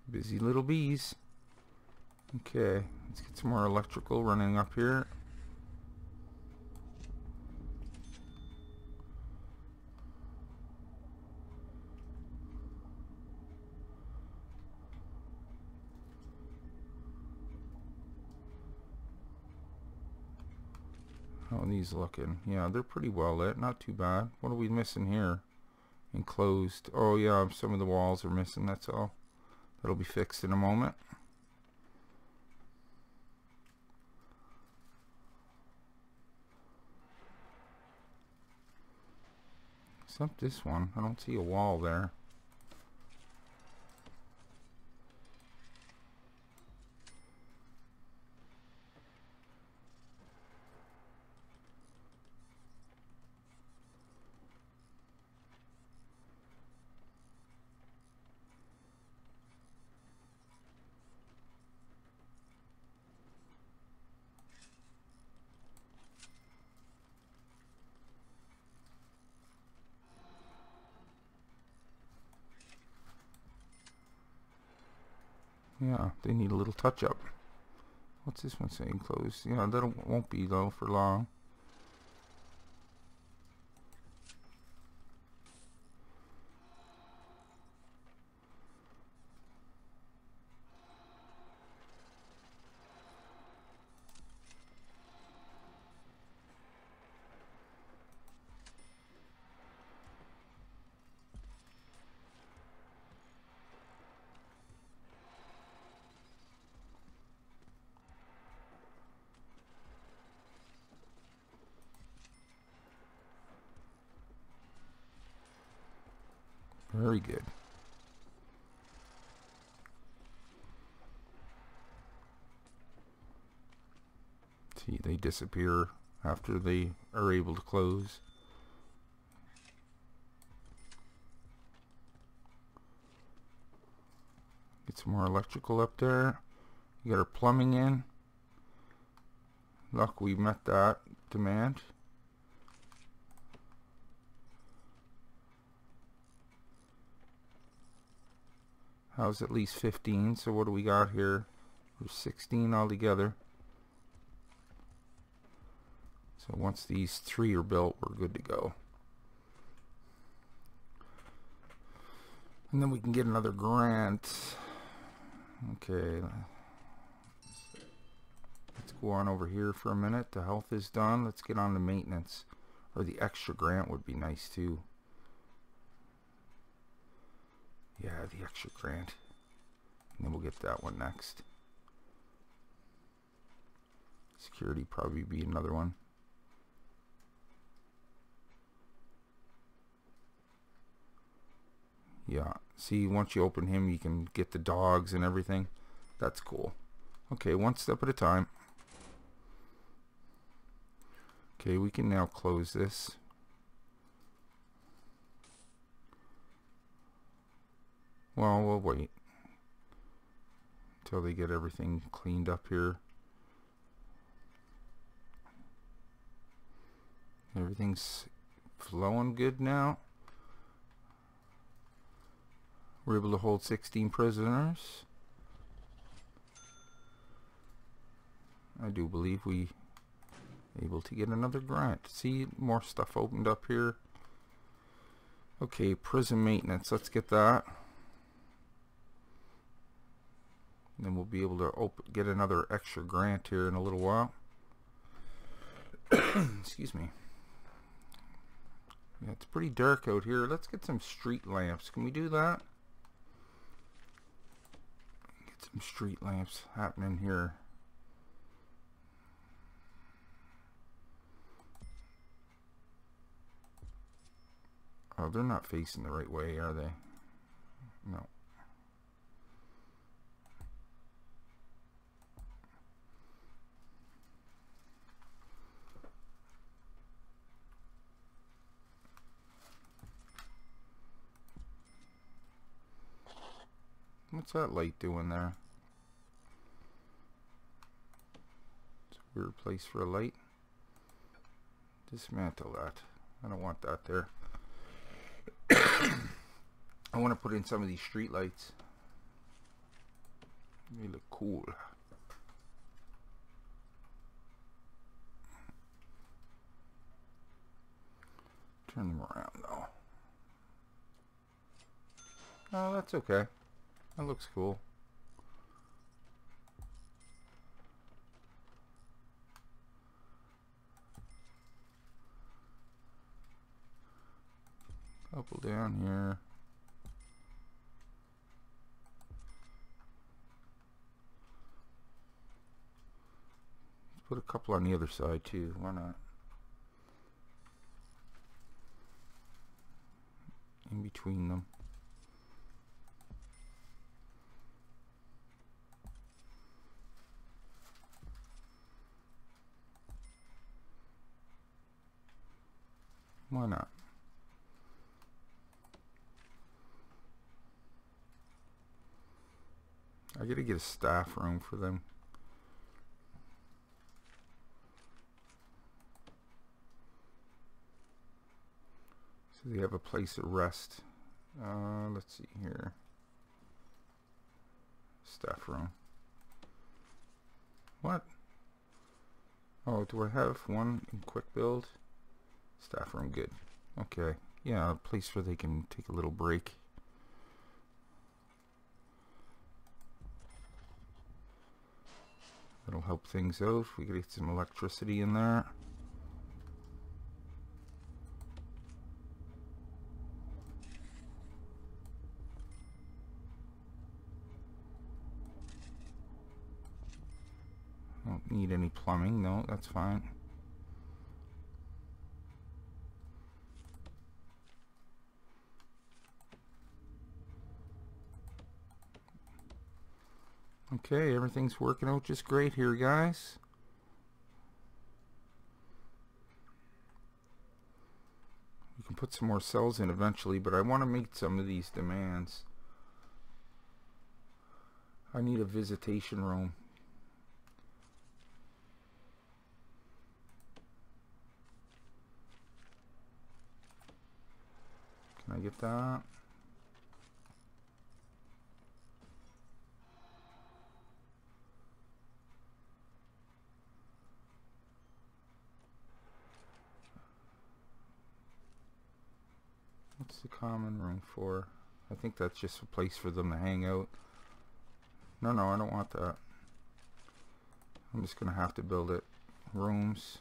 Busy little bees. Okay, let's get some more electrical running up here. These looking, yeah, they're pretty well lit, not too bad. What are we missing here? Enclosed. Oh yeah, some of the walls are missing, that's all. That'll be fixed in a moment. It's not this one. I don't see a wall there. Yeah, they need a little touch-up. What's this one saying? Closed. Yeah, that won't be, though, for long. Very good. See, they disappear after they are able to close. Get some more electrical up there. You got our plumbing in. Luck we met that demand. How's at least 15, so what do we got here? There's 16 altogether. So once these three are built, we're good to go. And then we can get another grant. Okay. Let's go on over here for a minute. The health is done. Let's get on to maintenance. Or the extra grant would be nice too. Yeah, the extra grant. And then we'll get that one next. Security probably be another one. Yeah, see, once you open him, you can get the dogs and everything. That's cool. Okay, one step at a time. Okay, we can now close this. Well, we'll wait until they get everything cleaned up here. Everything's flowing good now. We're able to hold 16 prisoners. I do believe we were able to get another grant. See, more stuff opened up here. Okay, prison maintenance. Let's get that. And then we'll be able to open, get another extra grant here in a little while. Excuse me. Yeah, it's pretty dark out here. Let's get some street lamps. Can we do that? Get some street lamps happening here. Oh, they're not facing the right way, are they? No. What's that light doing there? It's a weird place for a light. Dismantle that. I don't want that there. I want to put in some of these street lights. They look cool. Turn them around though. Oh, that's okay. That looks cool. Couple down here. Let's put a couple on the other side too. Why not? between them. Why not? I gotta get a staff room for them. So they have a place of rest. Let's see here. Staff room. What? Oh, do I have one in quick build? Staff room, good. Okay. Yeah, a place where they can take a little break. That'll help things out. We get some electricity in there. Don't need any plumbing. No, that's fine. Okay, everything's working out just great here, guys. We can put some more cells in eventually, but I want to meet some of these demands. I need a visitation room. Can I get that? What's the common room for? I think that's just a place for them to hang out. No, no, I don't want that. I'm just gonna have to build it. Rooms.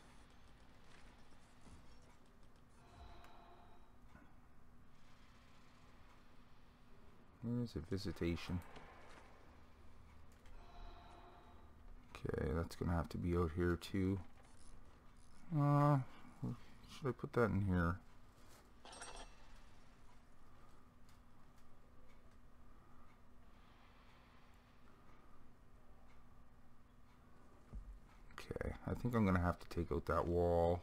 Where's a visitation? Okay, that's gonna have to be out here too. Should I put that in here? I think I'm gonna have to take out that wall.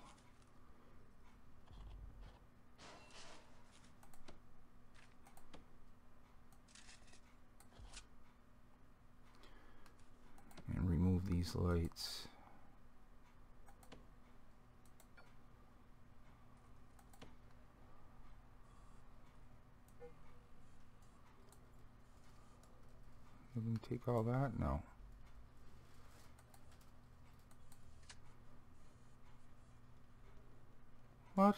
And remove these lights. Let me take all that? No. What?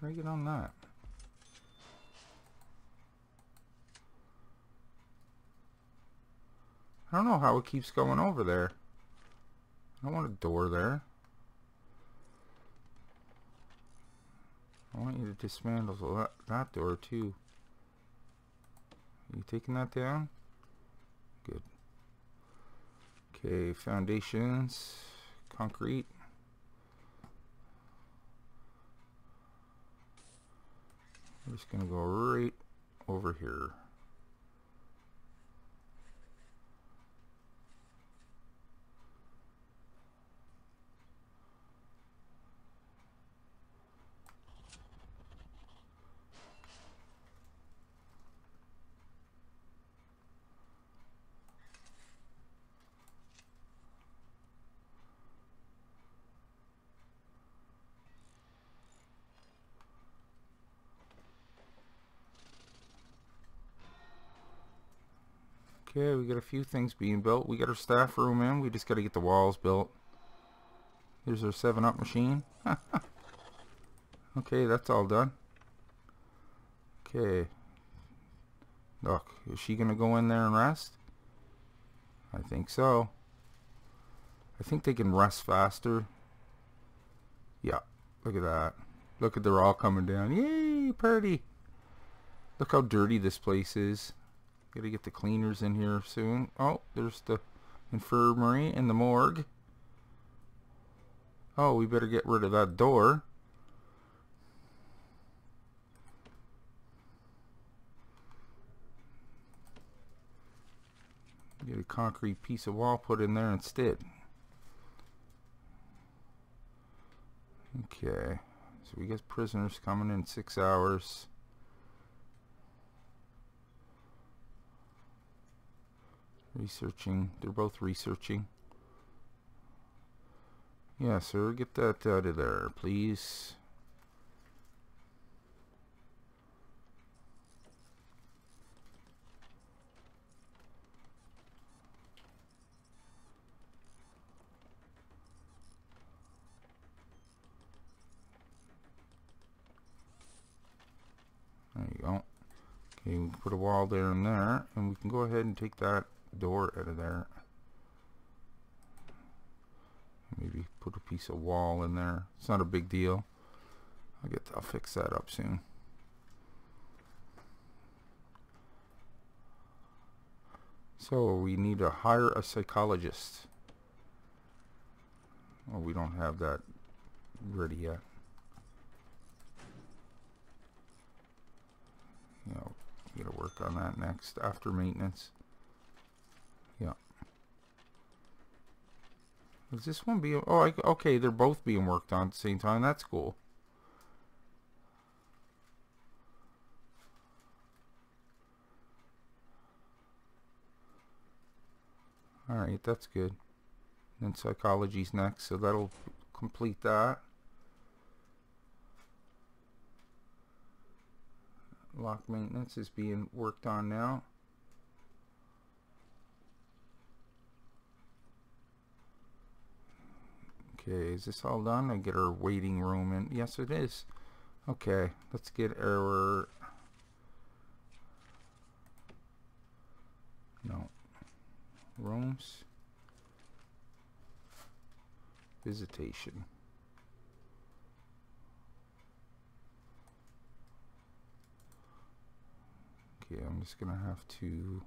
How do I get on that? I don't know how it keeps going over there. I don't want a door there. I want you to dismantle that door too. Are you taking that down? Good. Okay, foundations, concrete. I'm just going to go right over here. Okay, we got a few things being built. We got our staff room in. We just got to get the walls built. Here's our 7-Up machine. Okay, that's all done. Okay. Look, is she going to go in there and rest? I think so. I think they can rest faster. Yeah, look at that. Look at they're all coming down. Yay, party. Look how dirty this place is. Gotta get the cleaners in here soon. Oh, there's the infirmary and the morgue. Oh, we better get rid of that door. a concrete piece of wall put in there instead. Okay, so we got prisoners coming in 6 hours. Researching, they're both researching. Yeah, sir, get that out of there, please. There you go. Okay, we can put a wall there and there, and we can go ahead and take that door out of there. Maybe put a piece of wall in there. It's not a big deal. I'll fix that up soon. So we need to hire a psychologist. Well, we don't have that ready yet. You know, we gotta work on that next after maintenance. Yeah. Does this one be? Oh, okay. They're both being worked on at the same time. That's cool. All right, that's good. Then psychology's next, so that'll complete that. Lock maintenance is being worked on now. Okay, is this all done? I get our waiting room in. Yes, it is. Okay, let's get our... No. Rooms. Visitation. Okay, I'm just going to have to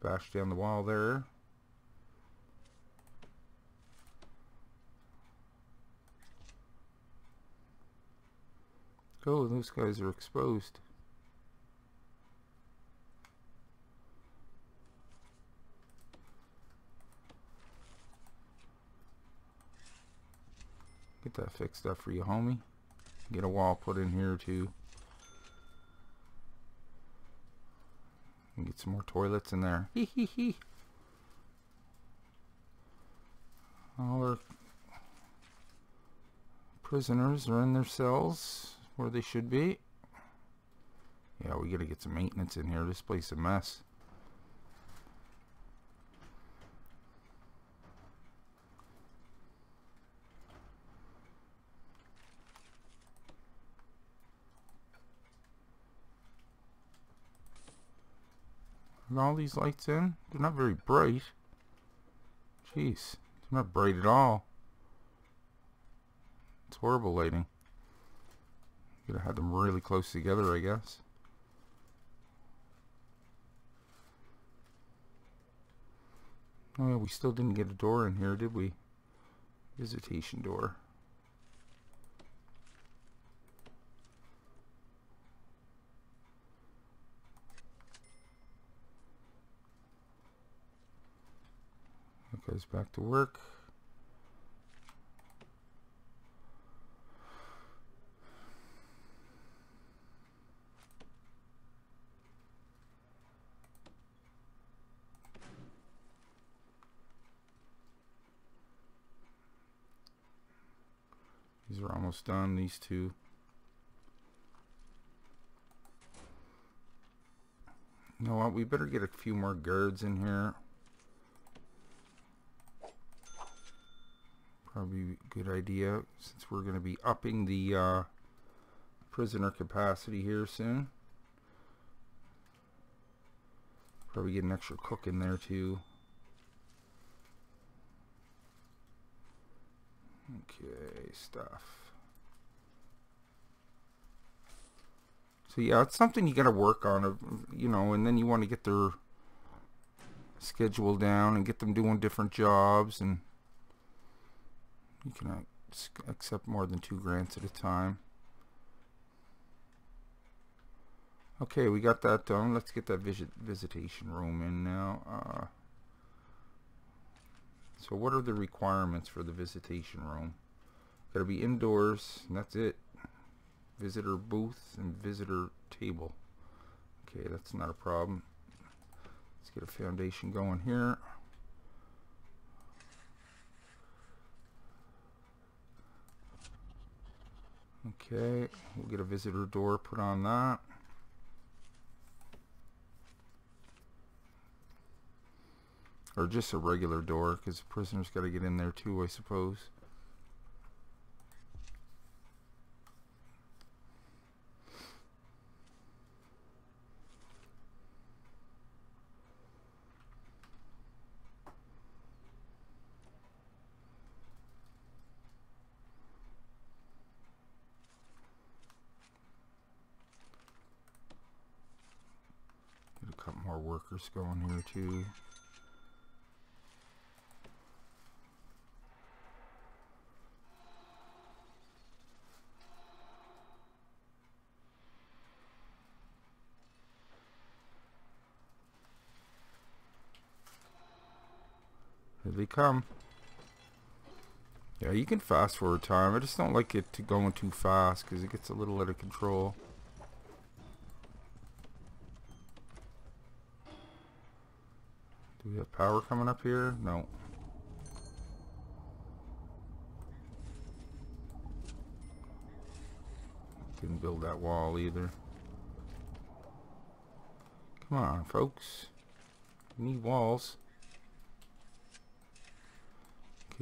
bash down the wall there. Oh, those guys are exposed. Get that fixed up for you, homie. Get a wall put in here too. And get some more toilets in there. Hee hee hee. All our prisoners are in their cells. Where they should be. Yeah, we gotta get some maintenance in here. This place is a mess. And all these lights in, they're not very bright. Jeez, they're not bright at all. It's horrible lighting. Could have had them really close together, I guess. Oh, we still didn't get a door in here, did we? Visitation door. That goes back to work. These are almost done, these two. You know what, we better get a few more guards in here. Probably a good idea since we're going to be upping the prisoner capacity here soon. Probably get an extra cook in there too. Okay, stuff. So yeah, it's something you got to work on, you know, and then you want to get their schedule down and get them doing different jobs, and you cannot accept more than 2 grants at a time. Okay, we got that done. Let's get that visitation room in now. So what are the requirements for the visitation room? Gotta be indoors, and that's it. Visitor booth and visitor table. Okay, that's not a problem. Let's get a foundation going here. Okay, we'll get a visitor door put on that. Or just a regular door, because the prisoner's got to get in there too, I suppose. Get a couple more workers going here too. Here they come. Yeah, you can fast forward time. I just don't like it to going too fast because it gets a little out of control. Do we have power coming up here? No. Didn't build that wall either. Come on, folks. We need walls.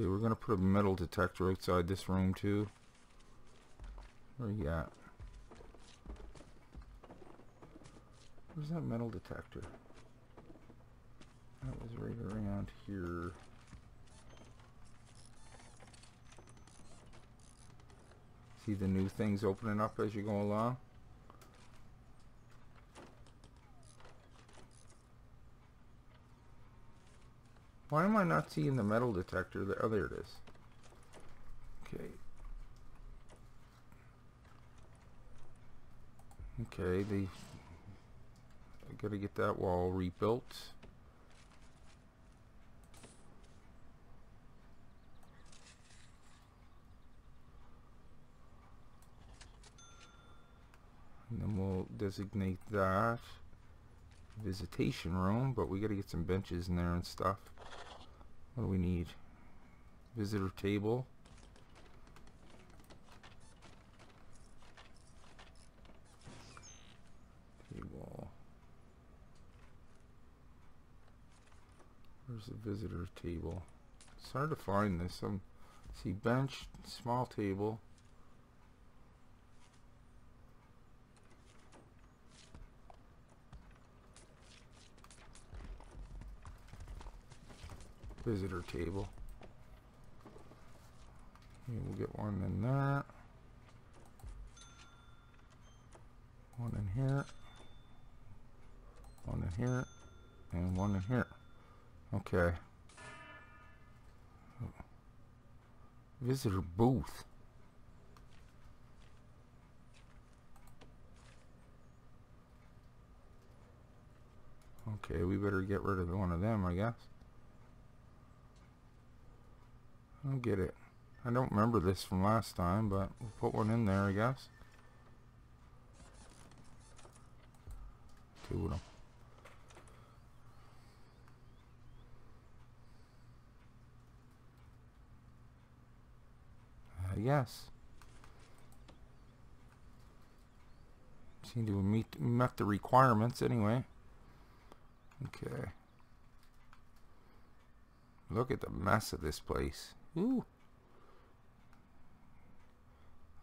Okay, we're gonna put a metal detector outside this room too. Where are you at? Where's that metal detector? That was right around here. See the new things opening up as you go along? Why am I not seeing the metal detector? Oh, there it is. Okay. Okay, I gotta get that wall rebuilt. And then we'll designate that visitation room, but we gotta get some benches in there and stuff. What do we need? Visitor table. Where's the visitor table? It's hard to find this. See, bench, small table. Visitor table. Okay, we'll get one in there. One in here. One in here. And one in here. Okay. Visitor booth. Okay, we better get rid of one of them, I guess. I don't get it. I don't remember this from last time, but we'll put one in there, I guess. Two of them. Yes. Seem to met the requirements anyway. Okay. Look at the mess of this place. Ooh.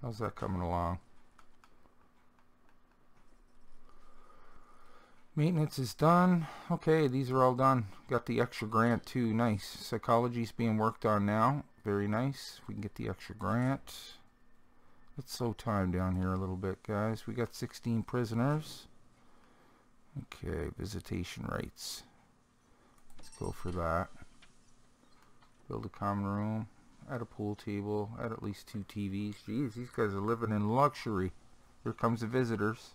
How's that coming along? Maintenance is done. Okay, these are all done. Got the extra grant too. Nice. Psychology's being worked on now. Very nice. We can get the extra grant. Let's slow time down here a little bit, guys. We got 16 prisoners. Okay, visitation rights. Let's go for that. Build a common room, add a pool table, add at least 2 TVs. Jeez, these guys are living in luxury. Here comes the visitors.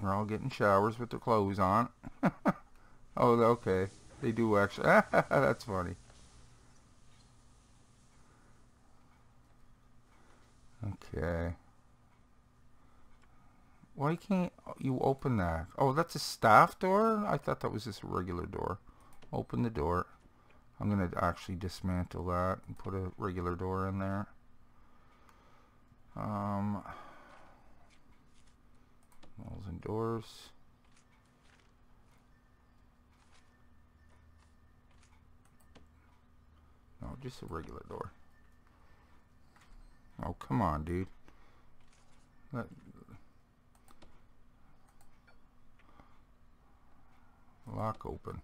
They're all getting showers with their clothes on. Oh, okay. They do actually. That's funny. Okay. Why can't you open that? Oh, that's a staff door? I thought that was just a regular door. Open the door. I'm going to actually dismantle that and put a regular door in there. Walls and doors. No, just a regular door. Oh, come on, dude. Lock open.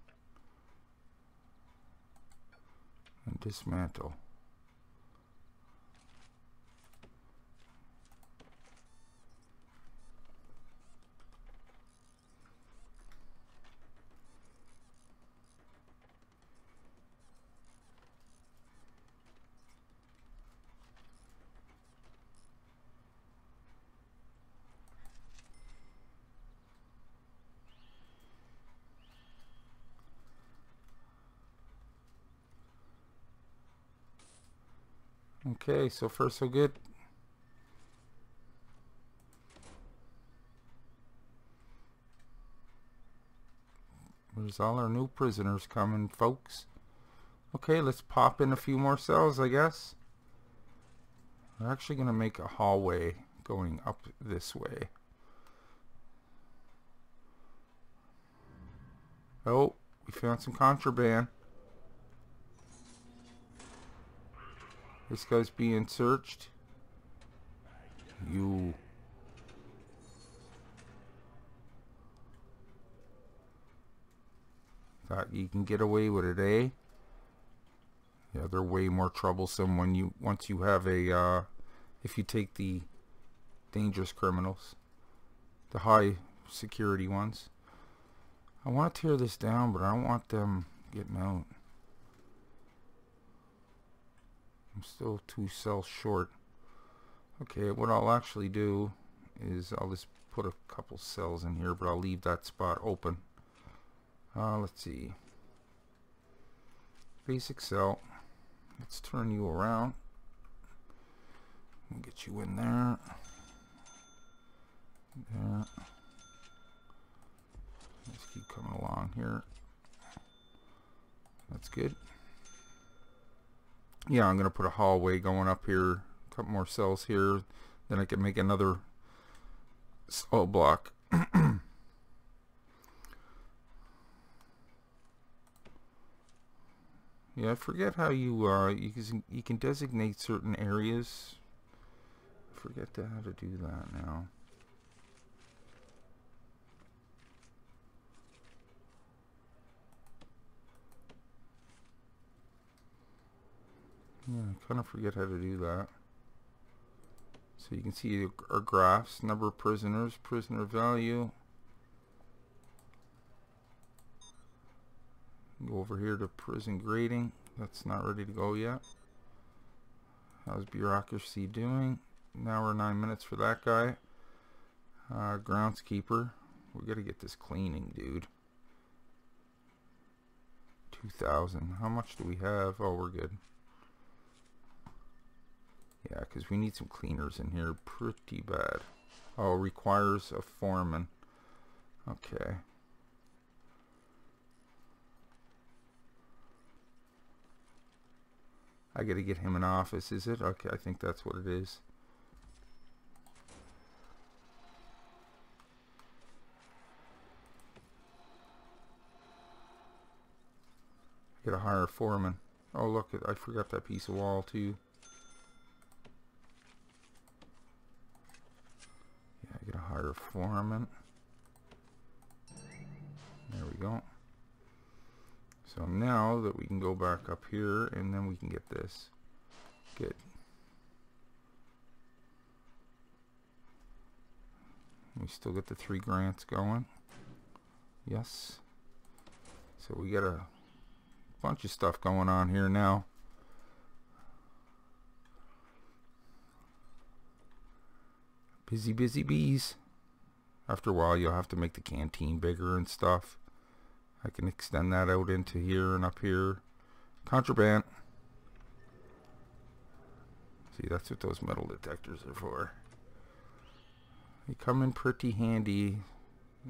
And dismantle. Okay, so far so good. There's all our new prisoners coming, folks. Okay, let's pop in a few more cells, I guess. We're actually going to make a hallway going up this way. Oh, we found some contraband. This guy's being searched. You. Thought you can get away with it, eh? Yeah, they're way more troublesome when you once you have a if you take the dangerous criminals, the high security ones. I want to tear this down, but I don't want them getting out. I'm still 2 cells short. Okay, what I'll actually do is I'll just put a couple cells in here, but I'll leave that spot open. Let's see. Basic cell. Let's turn you around. We'll get you in there. There. Let's keep coming along here. That's good. Yeah, I'm going to put a hallway going up here, a couple more cells here, then I can make another cell block. Yeah, I forget how you, you can designate certain areas. I forget how to do that now. Yeah, I kind of forget how to do that. So you can see our graphs, number of prisoners, prisoner value. Go over here to prison grading. That's not ready to go yet. How's bureaucracy doing? An hour and 9 minutes for that guy. Groundskeeper. We got to get this cleaning, dude. 2,000. How much do we have? Oh, we're good. Yeah, because we need some cleaners in here pretty bad. Oh, requires a foreman. Okay. I gotta get him an office, is it? Okay, I think that's what it is. I gotta hire a foreman. Oh, look, I forgot that piece of wall too. Hire foreman. There we go. So now that we can go back up here and then we can get this. Good. We still get the 3 grants going. Yes. So we got a bunch of stuff going on here now. Busy, busy bees. After a while you'll have to make the canteen bigger and stuff. I can extend that out into here and up here. Contraband. See, that's what those metal detectors are for. They come in pretty handy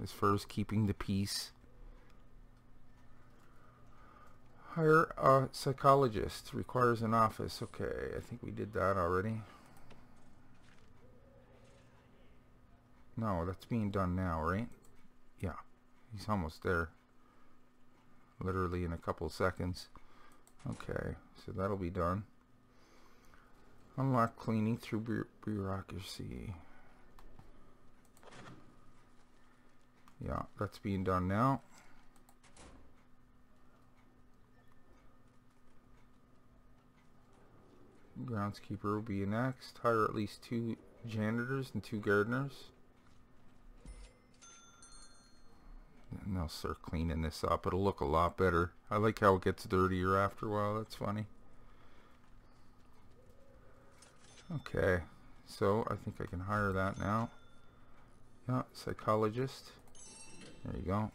as far as keeping the peace. Hire a psychologist. Requires an office. Okay, I think we did that already. No, that's being done now, right? Yeah, he's almost there. Literally in a couple seconds. Okay, so that'll be done. Unlock cleaning through bureaucracy. Yeah, that's being done now. Groundskeeper will be next. Hire at least 2 janitors and 2 gardeners. And they'll start cleaning this up. It'll look a lot better. I like how it gets dirtier after a while. That's funny. Okay, so I think I can hire that now. Yeah, psychologist. There you go.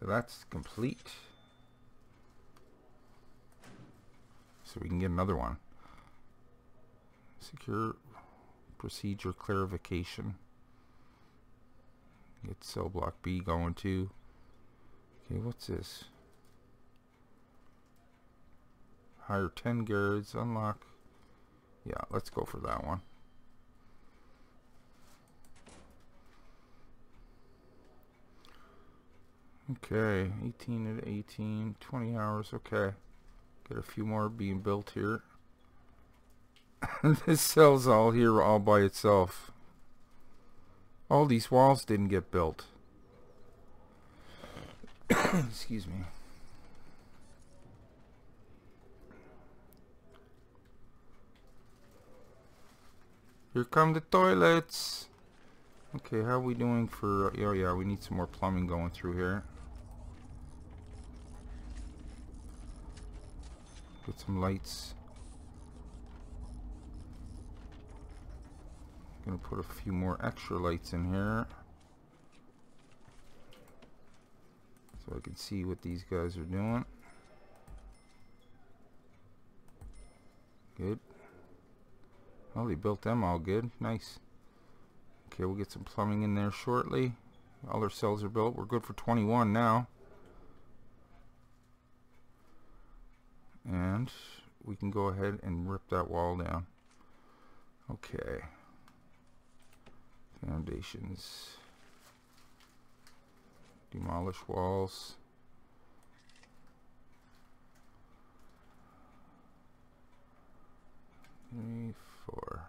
So that's complete. So we can get another one. Secure procedure clarification. Get cell block B going too. Okay, what's this? Hire 10 guards, unlock. Yeah, let's go for that one. Okay, 18 at 18, 20 hours, okay. Got a few more being built here. This cell's all here all by itself. All these walls didn't get built. Excuse me. Here come the toilets. Okay, how are we doing for... oh yeah, we need some more plumbing going through here. Get some lights. Gonna put a few more extra lights in here so I can see what these guys are doing. Good. Well, they built them all good. Nice. Okay, we'll get some plumbing in there shortly. All their cells are built. We're good for 21 now. And we can go ahead and rip that wall down. Okay. Foundations. Demolish walls. Three, 4.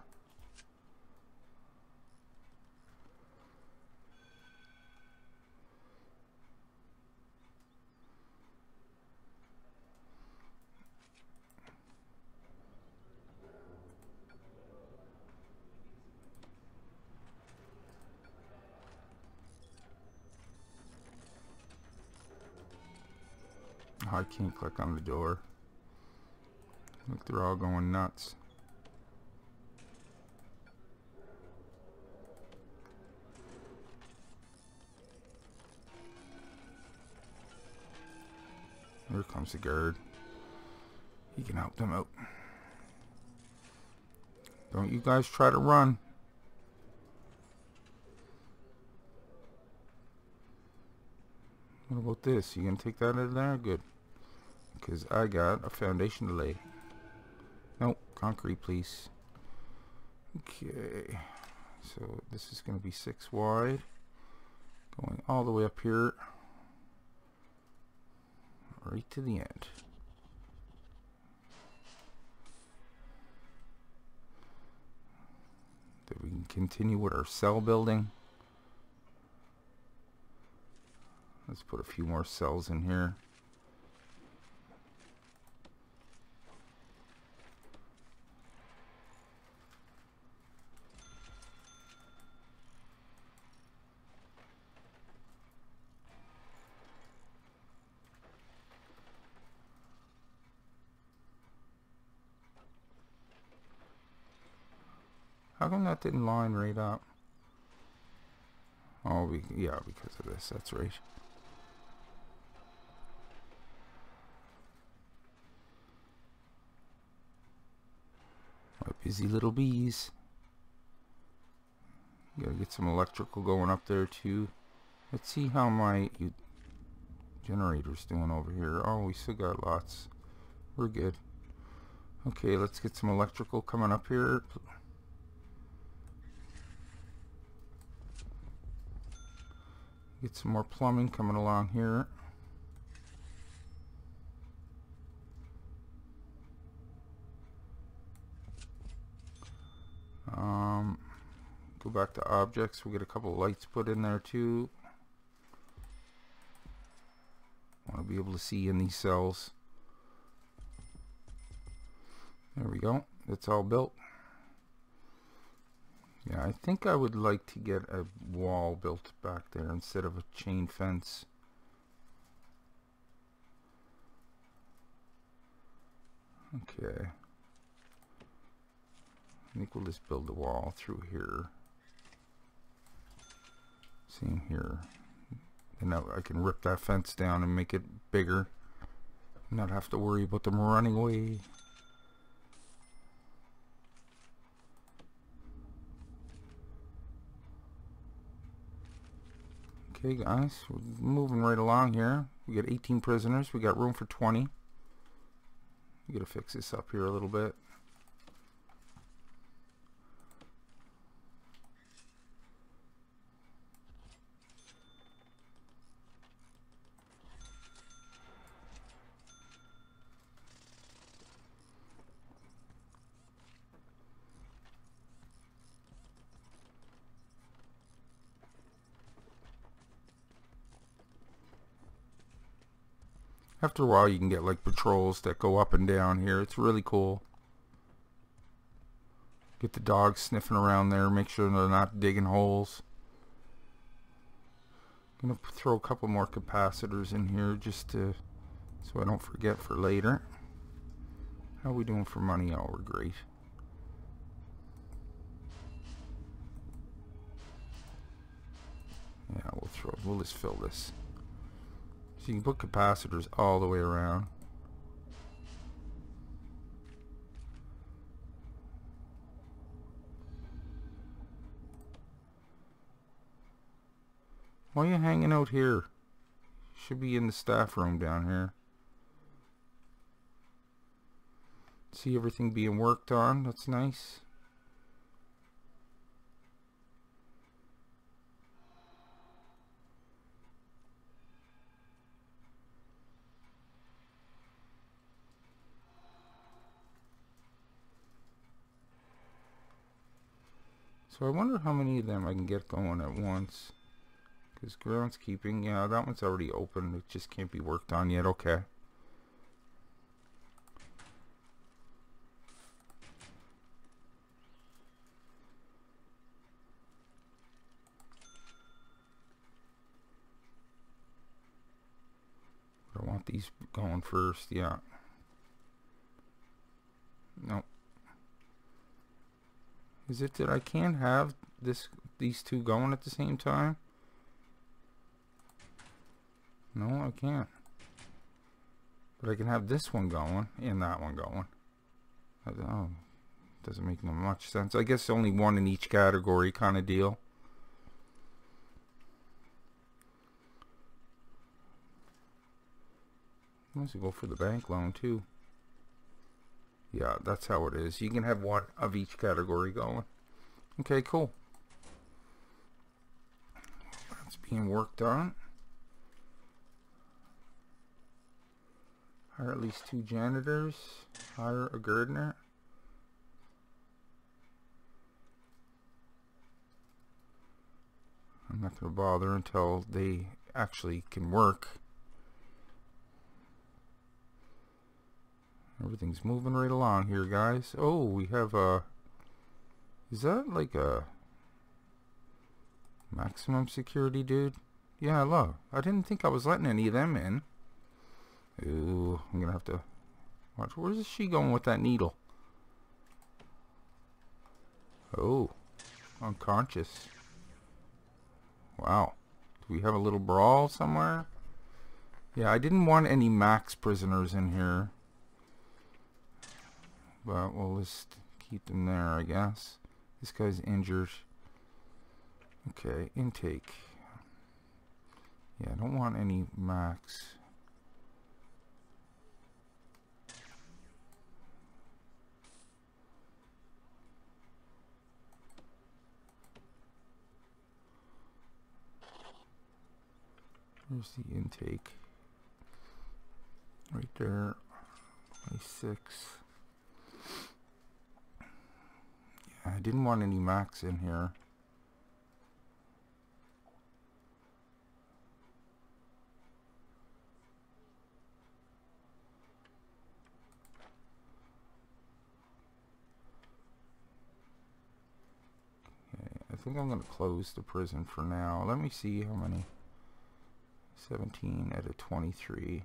I can't click on the door. Look, they're all going nuts. Here comes the guard. He can help them out. Don't you guys try to run. What about this? You gonna take that out of there? Good. Because I got a foundation to lay. Nope, concrete please. Okay, so this is going to be 6 wide, going all the way up here, right to the end. Then we can continue with our cell building. Let's put a few more cells in here. How come that didn't line right up? Oh, yeah, because of this. That's right. Busy little bees. Gotta get some electrical going up there too. Let's see how my generator's doing over here. Oh, we still got lots. We're good. Okay, let's get some electrical coming up here. Get some more plumbing coming along here. Go back to objects. We'll get a couple lights put in there too. Want to be able to see in these cells. There we go. It's all built. Yeah, I think I would like to get a wall built back there instead of a chain fence. Okay. I think we'll just build the wall through here. Same here. And now I can rip that fence down and make it bigger. Not have to worry about them running away. Okay guys, we're moving right along here. We got 18 prisoners. We got room for 20. We gotta fix this up here a little bit. After a while you can get like patrols that go up and down here. It's really cool. Get the dogs sniffing around there. Make sure they're not digging holes. I'm going to throw a couple more capacitors in here just to, so I don't forget for later. How are we doing for money? Oh, we're great. Yeah, we'll just fill this. So you can put capacitors all the way around. Why are you hanging out here? You should be in the staff room down here. See everything being worked on. That's nice. So I wonder how many of them I can get going at once. Because groundskeeping, yeah, that one's already open. It just can't be worked on yet. Okay. I want these going first. Yeah. Nope. Is it that I can't have these two going at the same time? No, I can't. But I can have this one going and that one going. Oh, doesn't make much sense. I guess only one in each category kind of deal. Unless you go for the bank loan too. Yeah, that's how it is. You can have one of each category going. Okay, cool. That's being worked on. Hire at least 2 janitors. Hire a gardener. I'm not going to bother until they actually can work. Everything's moving right along here, guys. Oh, we have a... Is that like a... maximum security dude? Yeah, I love. I didn't think I was letting any of them in. Ooh, I'm going to have to... watch. Where is she going with that needle? Oh. Unconscious. Wow. Do we have a little brawl somewhere? Yeah, I didn't want any max prisoners in here. But we'll just keep them there, I guess. This guy's injured. Okay, intake. Yeah, I don't want any max. Where's the intake? Right there. A6. I didn't want any max in here. Okay, I think I'm going to close the prison for now. Let me see how many. 17 out of 23.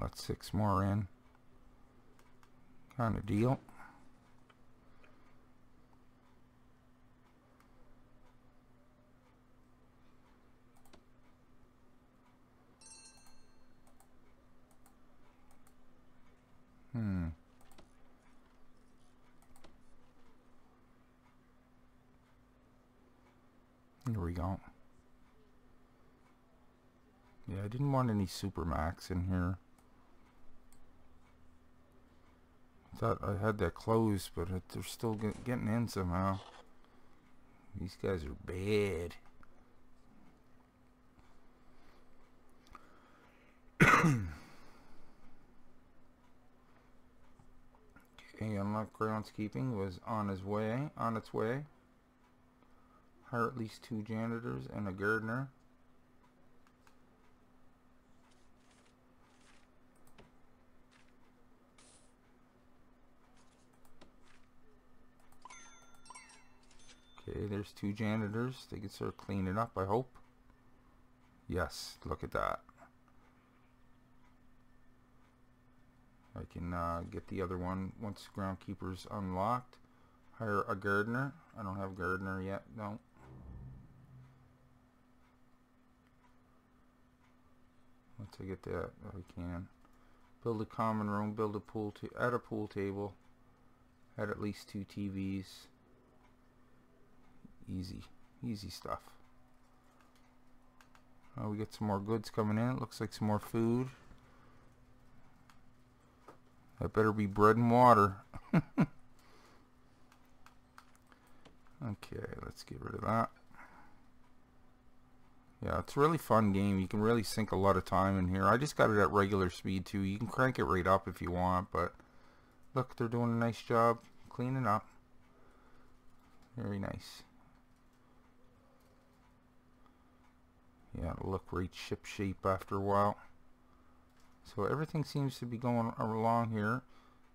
Let 6 more in. Kind of deal. Here we go. Yeah, I didn't want any super max in here. Thought I had that closed, but they're still getting in somehow. These guys are bad. Okay, unlock groundskeeping was on its way. Hire at least 2 janitors and a gardener. Okay, there's 2 janitors. They can sort of clean it up, I hope. Yes, look at that. I can get the other one once groundkeeper's unlocked. Hire a gardener. I don't have gardener yet, no. Once I get that, I can. Build a common room, build a pool, add a pool table. Add at least 2 TVs. Easy stuff. Oh, we get some more goods coming in. It looks like some more food. That better be bread and water. Okay, let's get rid of that. Yeah, it's a really fun game. You can really sink a lot of time in here. I just got it at regular speed too. You can crank it right up if you want, but look, they're doing a nice job cleaning up. Very nice. Yeah, it'll look right ship-shape after a while. So everything seems to be going along here.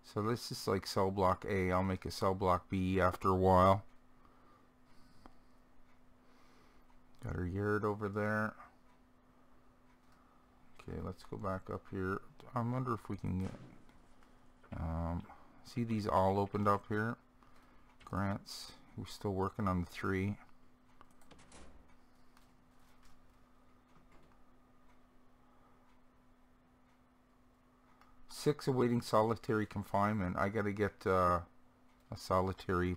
So this is like cell block A. I'll make a cell block B after a while. Got our yard over there. Okay, let's go back up here. I wonder if we can get... see these all opened up here. Grants. We're still working on the 3. Six awaiting solitary confinement. I gotta get a solitary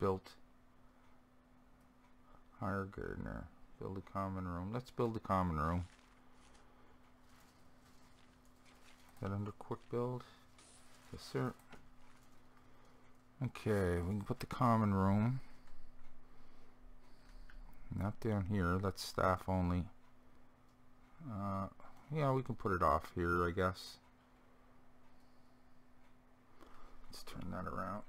built. Hire gardener. Build a common room. Let's build a common room. Is that under quick build? Yes, sir. Okay, we can put the common room. Not down here. That's staff only. Yeah, we can put it off here, I guess. Let's turn that around.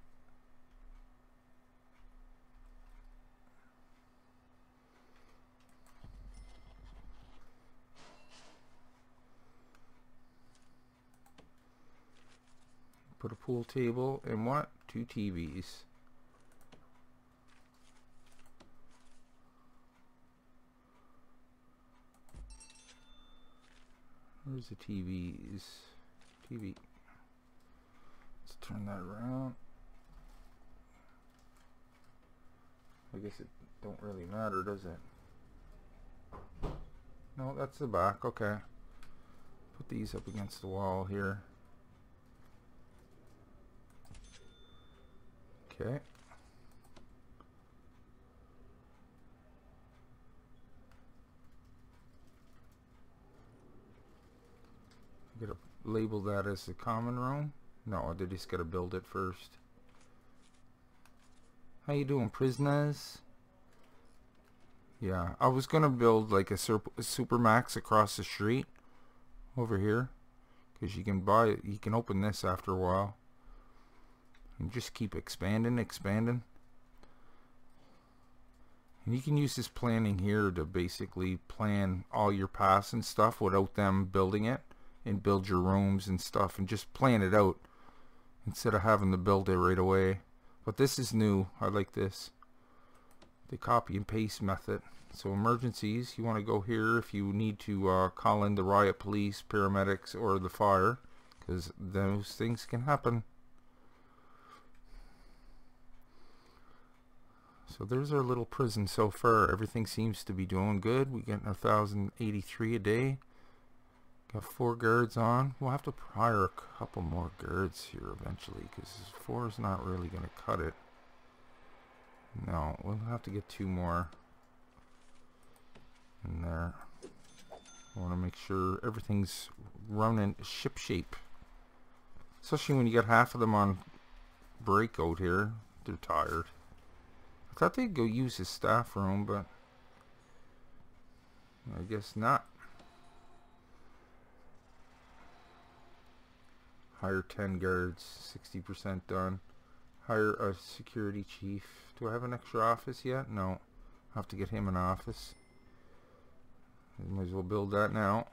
Put a pool table and what? 2 TVs. Where's the TVs? TV. Let's turn that around. I guess it don't really matter, does it? No, that's the back. Okay. Put these up against the wall here. Okay. Gotta label that as the common room. No, I just gotta build it first. How you doing, prisoners? Yeah, I was gonna build like a supermax across the street over here, because you can buy it, you can open this after a while and just keep expanding, and you can use this planning here to basically plan all your paths and stuff without them building it, and build your rooms and stuff and just plan it out instead of having to build it right away. But this is new. I like this, the copy and paste method. So emergencies, you want to go here if you need to call in the riot police, paramedics, or the fire, because those things can happen. So there's our little prison so far. Everything seems to be doing good. We're getting 1,083 a day. Got 4 guards on. We'll have to hire a couple more guards here eventually, because 4 is not really going to cut it. No, we'll have to get 2 more in there. I want to make sure everything's running shipshape, especially when you got half of them on break out here. They're tired. I thought they'd go use his staff room, but I guess not. Hire 10 guards, 60% done. Hire a security chief. Do I have an extra office yet? No. I'll have to get him an office. Might as well build that now.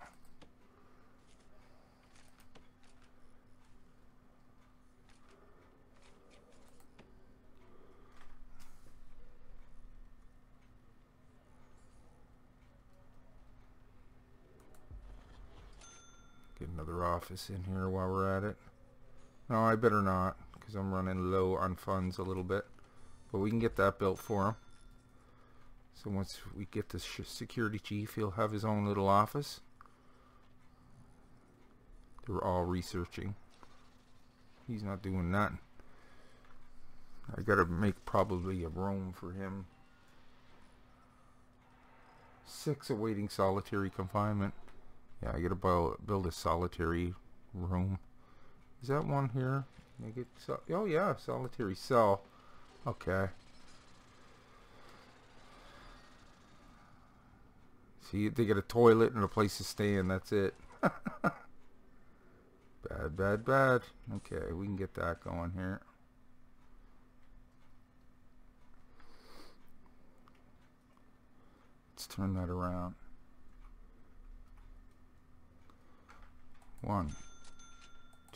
Another office in here while we're at it. No, I better not, because I'm running low on funds a little bit, but we can get that built for him. So once we get the security chief, he'll have his own little office. They're all researching. He's not doing nothing. I gotta make probably a room for him. 6 awaiting solitary confinement. Yeah, I gotta build a solitary room. Is that one here? Make it so, oh yeah, solitary cell. Okay. See, they get a toilet and a place to stay in. That's it. Bad. Okay, we can get that going here. Let's turn that around. 1,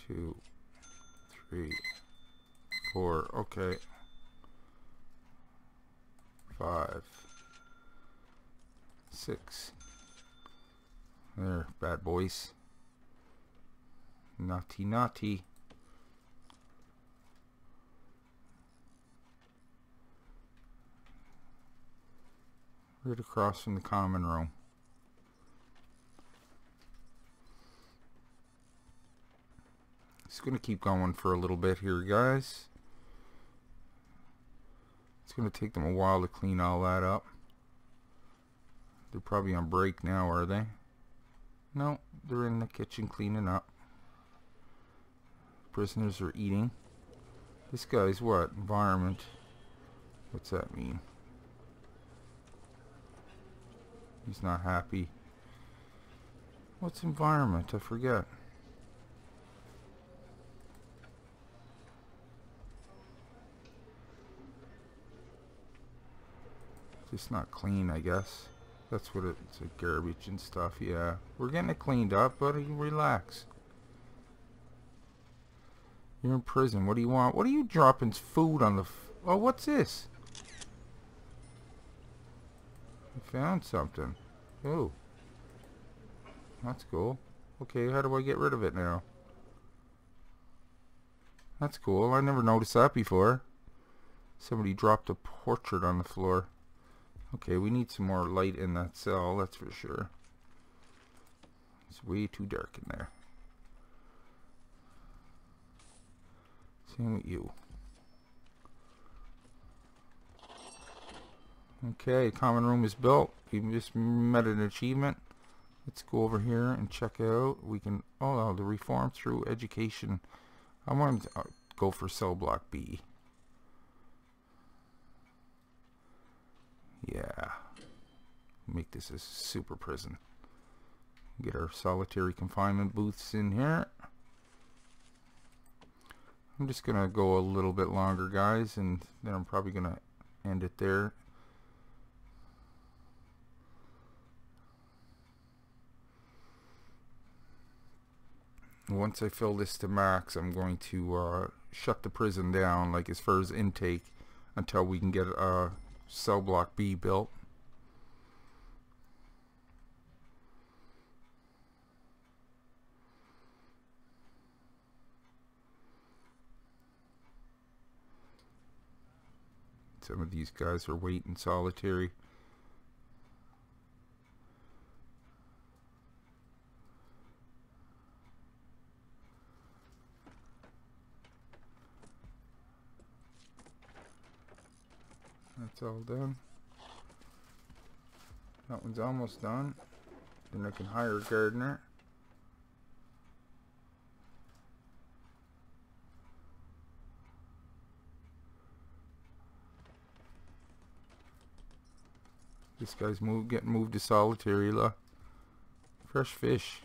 2, 3, 4, okay, 5, 6, there, bad boys, naughty, right across from the common room. It's going to keep going for a little bit here, guys. It's going to take them a while to clean all that up. They're probably on break now, are they? No, they're in the kitchen cleaning up. Prisoners are eating. This guy's what? Environment. What's that mean? He's not happy. What's environment? I forget. Just not clean, I guess. That's what it's like, garbage and stuff. Yeah, we're getting it cleaned up, buddy. Relax. You're in prison. What do you want? What are you dropping food on the? Oh, what's this? I found something. Oh, that's cool. okay, how do I get rid of it now? That's cool. I never noticed that before. Somebody dropped a portrait on the floor. Okay, we need some more light in that cell, that's for sure. It's way too dark in there. Same with you. Okay, common room is built. We just met an achievement. Let's go over here and check out. We can, oh, the reform through education. I want to go for cell block B. Yeah. Make this a super prison. Get our solitary confinement booths in here. I'm just going to go a little bit longer, guys, and then I'm probably going to end it there. Once I fill this to max, I'm going to shut the prison down, like as far as intake, until we can get cell block B built. Some of these guys are waiting solitary. That's all done. That one's almost done. Then I can hire a gardener. This guy's getting moved to solitary. La. Fresh fish.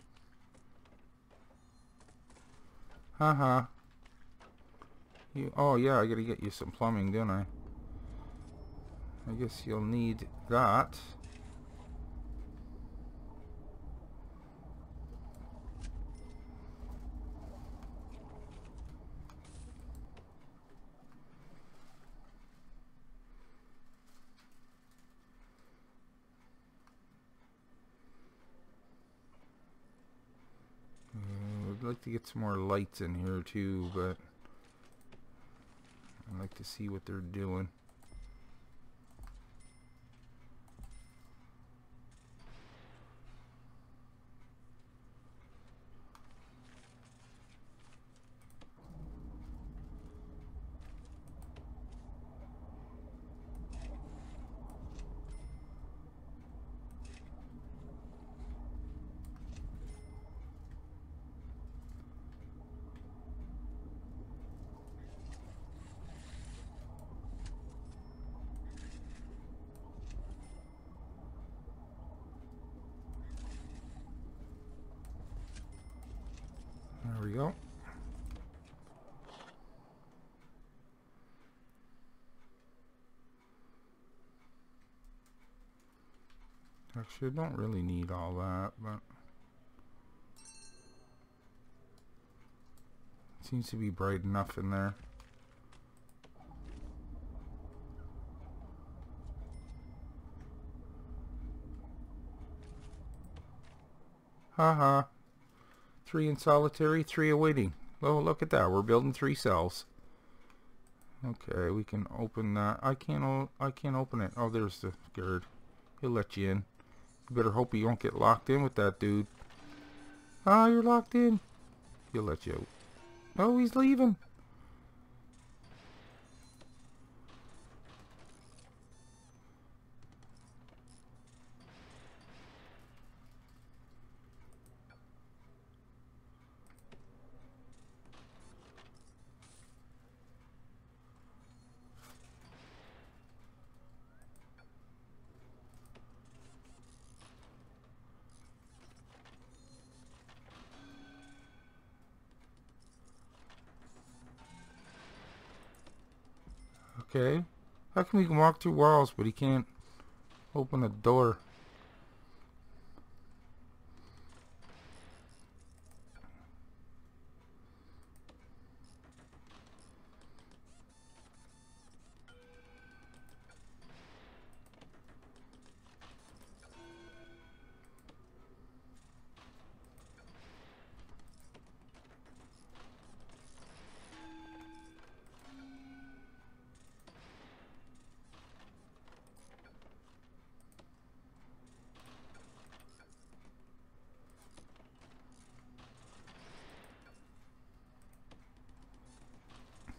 Haha. You, oh yeah, I gotta get you some plumbing, don't I? I guess you'll need that. I'd like to get some more lights in here too, but I'd like to see what they're doing. Go. Actually, I don't really need all that, but it seems to be bright enough in there. Haha. Three in solitary, three awaiting. Oh, look at that. We're building three cells. Okay, we can open that. I can't open it. Oh, there's the guard. He'll let you in. You better hope you won't get locked in with that dude. Ah, you're locked in. He'll let you out. Oh, he's leaving. Okay, how come he can walk through walls but he can't open a door?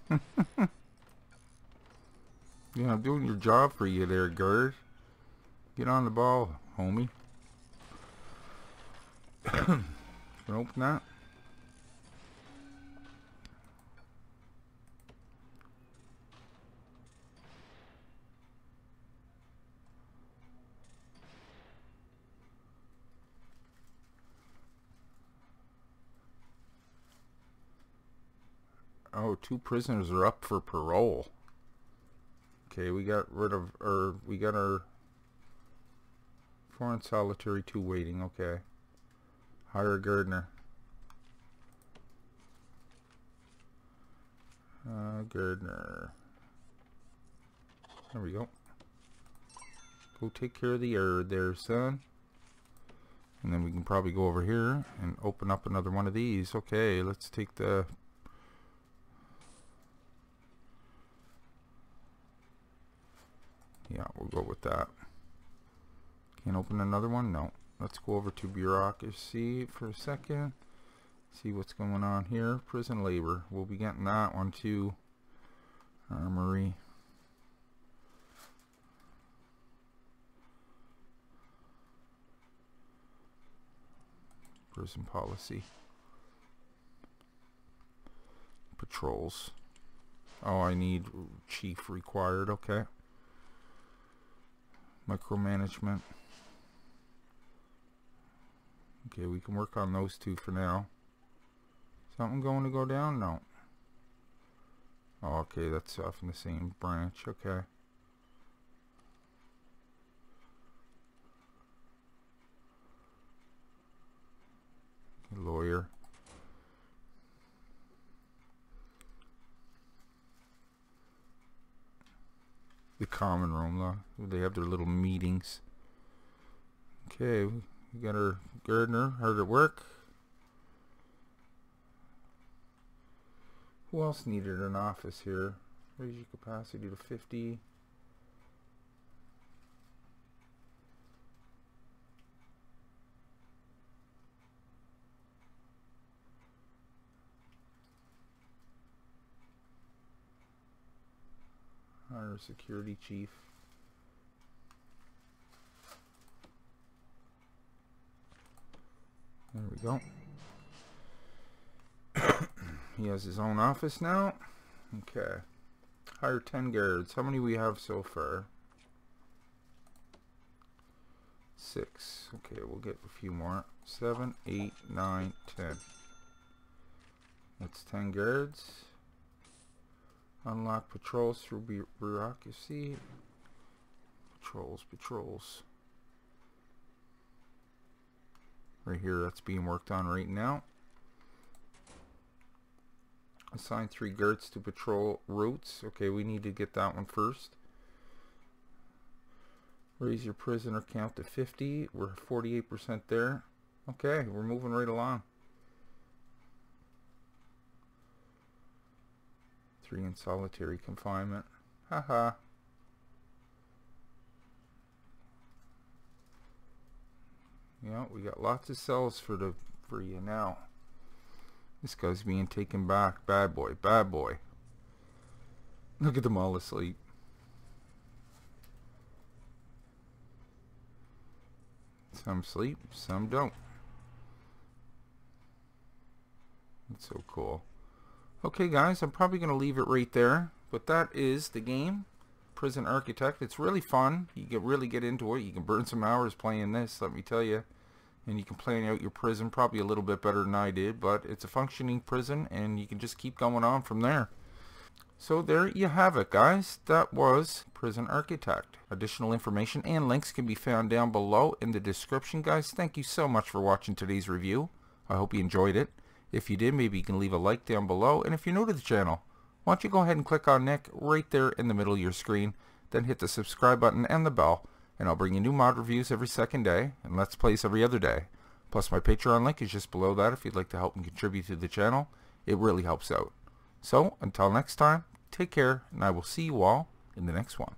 Yeah, I'm doing your job for you there, Gers. Get on the ball, homie. Nope, not. Oh, 2 prisoners are up for parole. Okay, we got rid of, or we got our 4 in solitary, 2 waiting. Okay, hire Gardner. Gardner. There we go. Go take care of the herd there, son. And then we can probably go over here and open up another one of these. Okay, let's take the. Yeah, we'll go with that. Can't open another one? No. Let's go over to bureaucracy for a second. See what's going on here. Prison labor. We'll be getting that one too. Armory. Prison policy. Patrols. Oh, I need chief required. Okay. Micromanagement. Okay, we can work on those 2 for now. Something going to go down? No. Oh, okay, that's off in the same branch. Okay. Lawyer. The common room, where they have their little meetings. Okay, we got our gardener hard at work. Who else needed an office here? Raise your capacity to 50. Our security chief. There we go. He has his own office now. Okay. Hire 10 guards. How many we have so far? 6. Okay, we'll get a few more. 7, 8, 9, 10. That's 10 guards. Unlock patrols through bureaucracy. Patrols. Right here, that's being worked on right now. Assign 3 guards to patrol routes. Okay, we need to get that one first. Raise your prisoner count to 50. We're 48% there. Okay, we're moving right along. 3 in solitary confinement. Haha. Yeah, we got lots of cells for you now. This guy's being taken back. Bad boy, bad boy. Look at them all asleep. Some sleep, some don't. That's so cool. Okay guys, I'm probably going to leave it right there, but that is the game, Prison Architect. It's really fun. You can really get into it. You can burn some hours playing this, let me tell you. And you can plan out your prison probably a little bit better than I did, but it's a functioning prison and you can just keep going on from there. So there you have it guys. That was Prison Architect. Additional information and links can be found down below in the description guys. Thank you so much for watching today's review. I hope you enjoyed it. If you did, maybe you can leave a like down below. And if you're new to the channel, why don't you go ahead and click on Nick right there in the middle of your screen. Then hit the subscribe button and the bell. And I'll bring you new mod reviews every 2nd day. And Let's Plays every other day. Plus my Patreon link is just below that if you'd like to help and contribute to the channel. It really helps out. So until next time, take care. And I will see you all in the next one.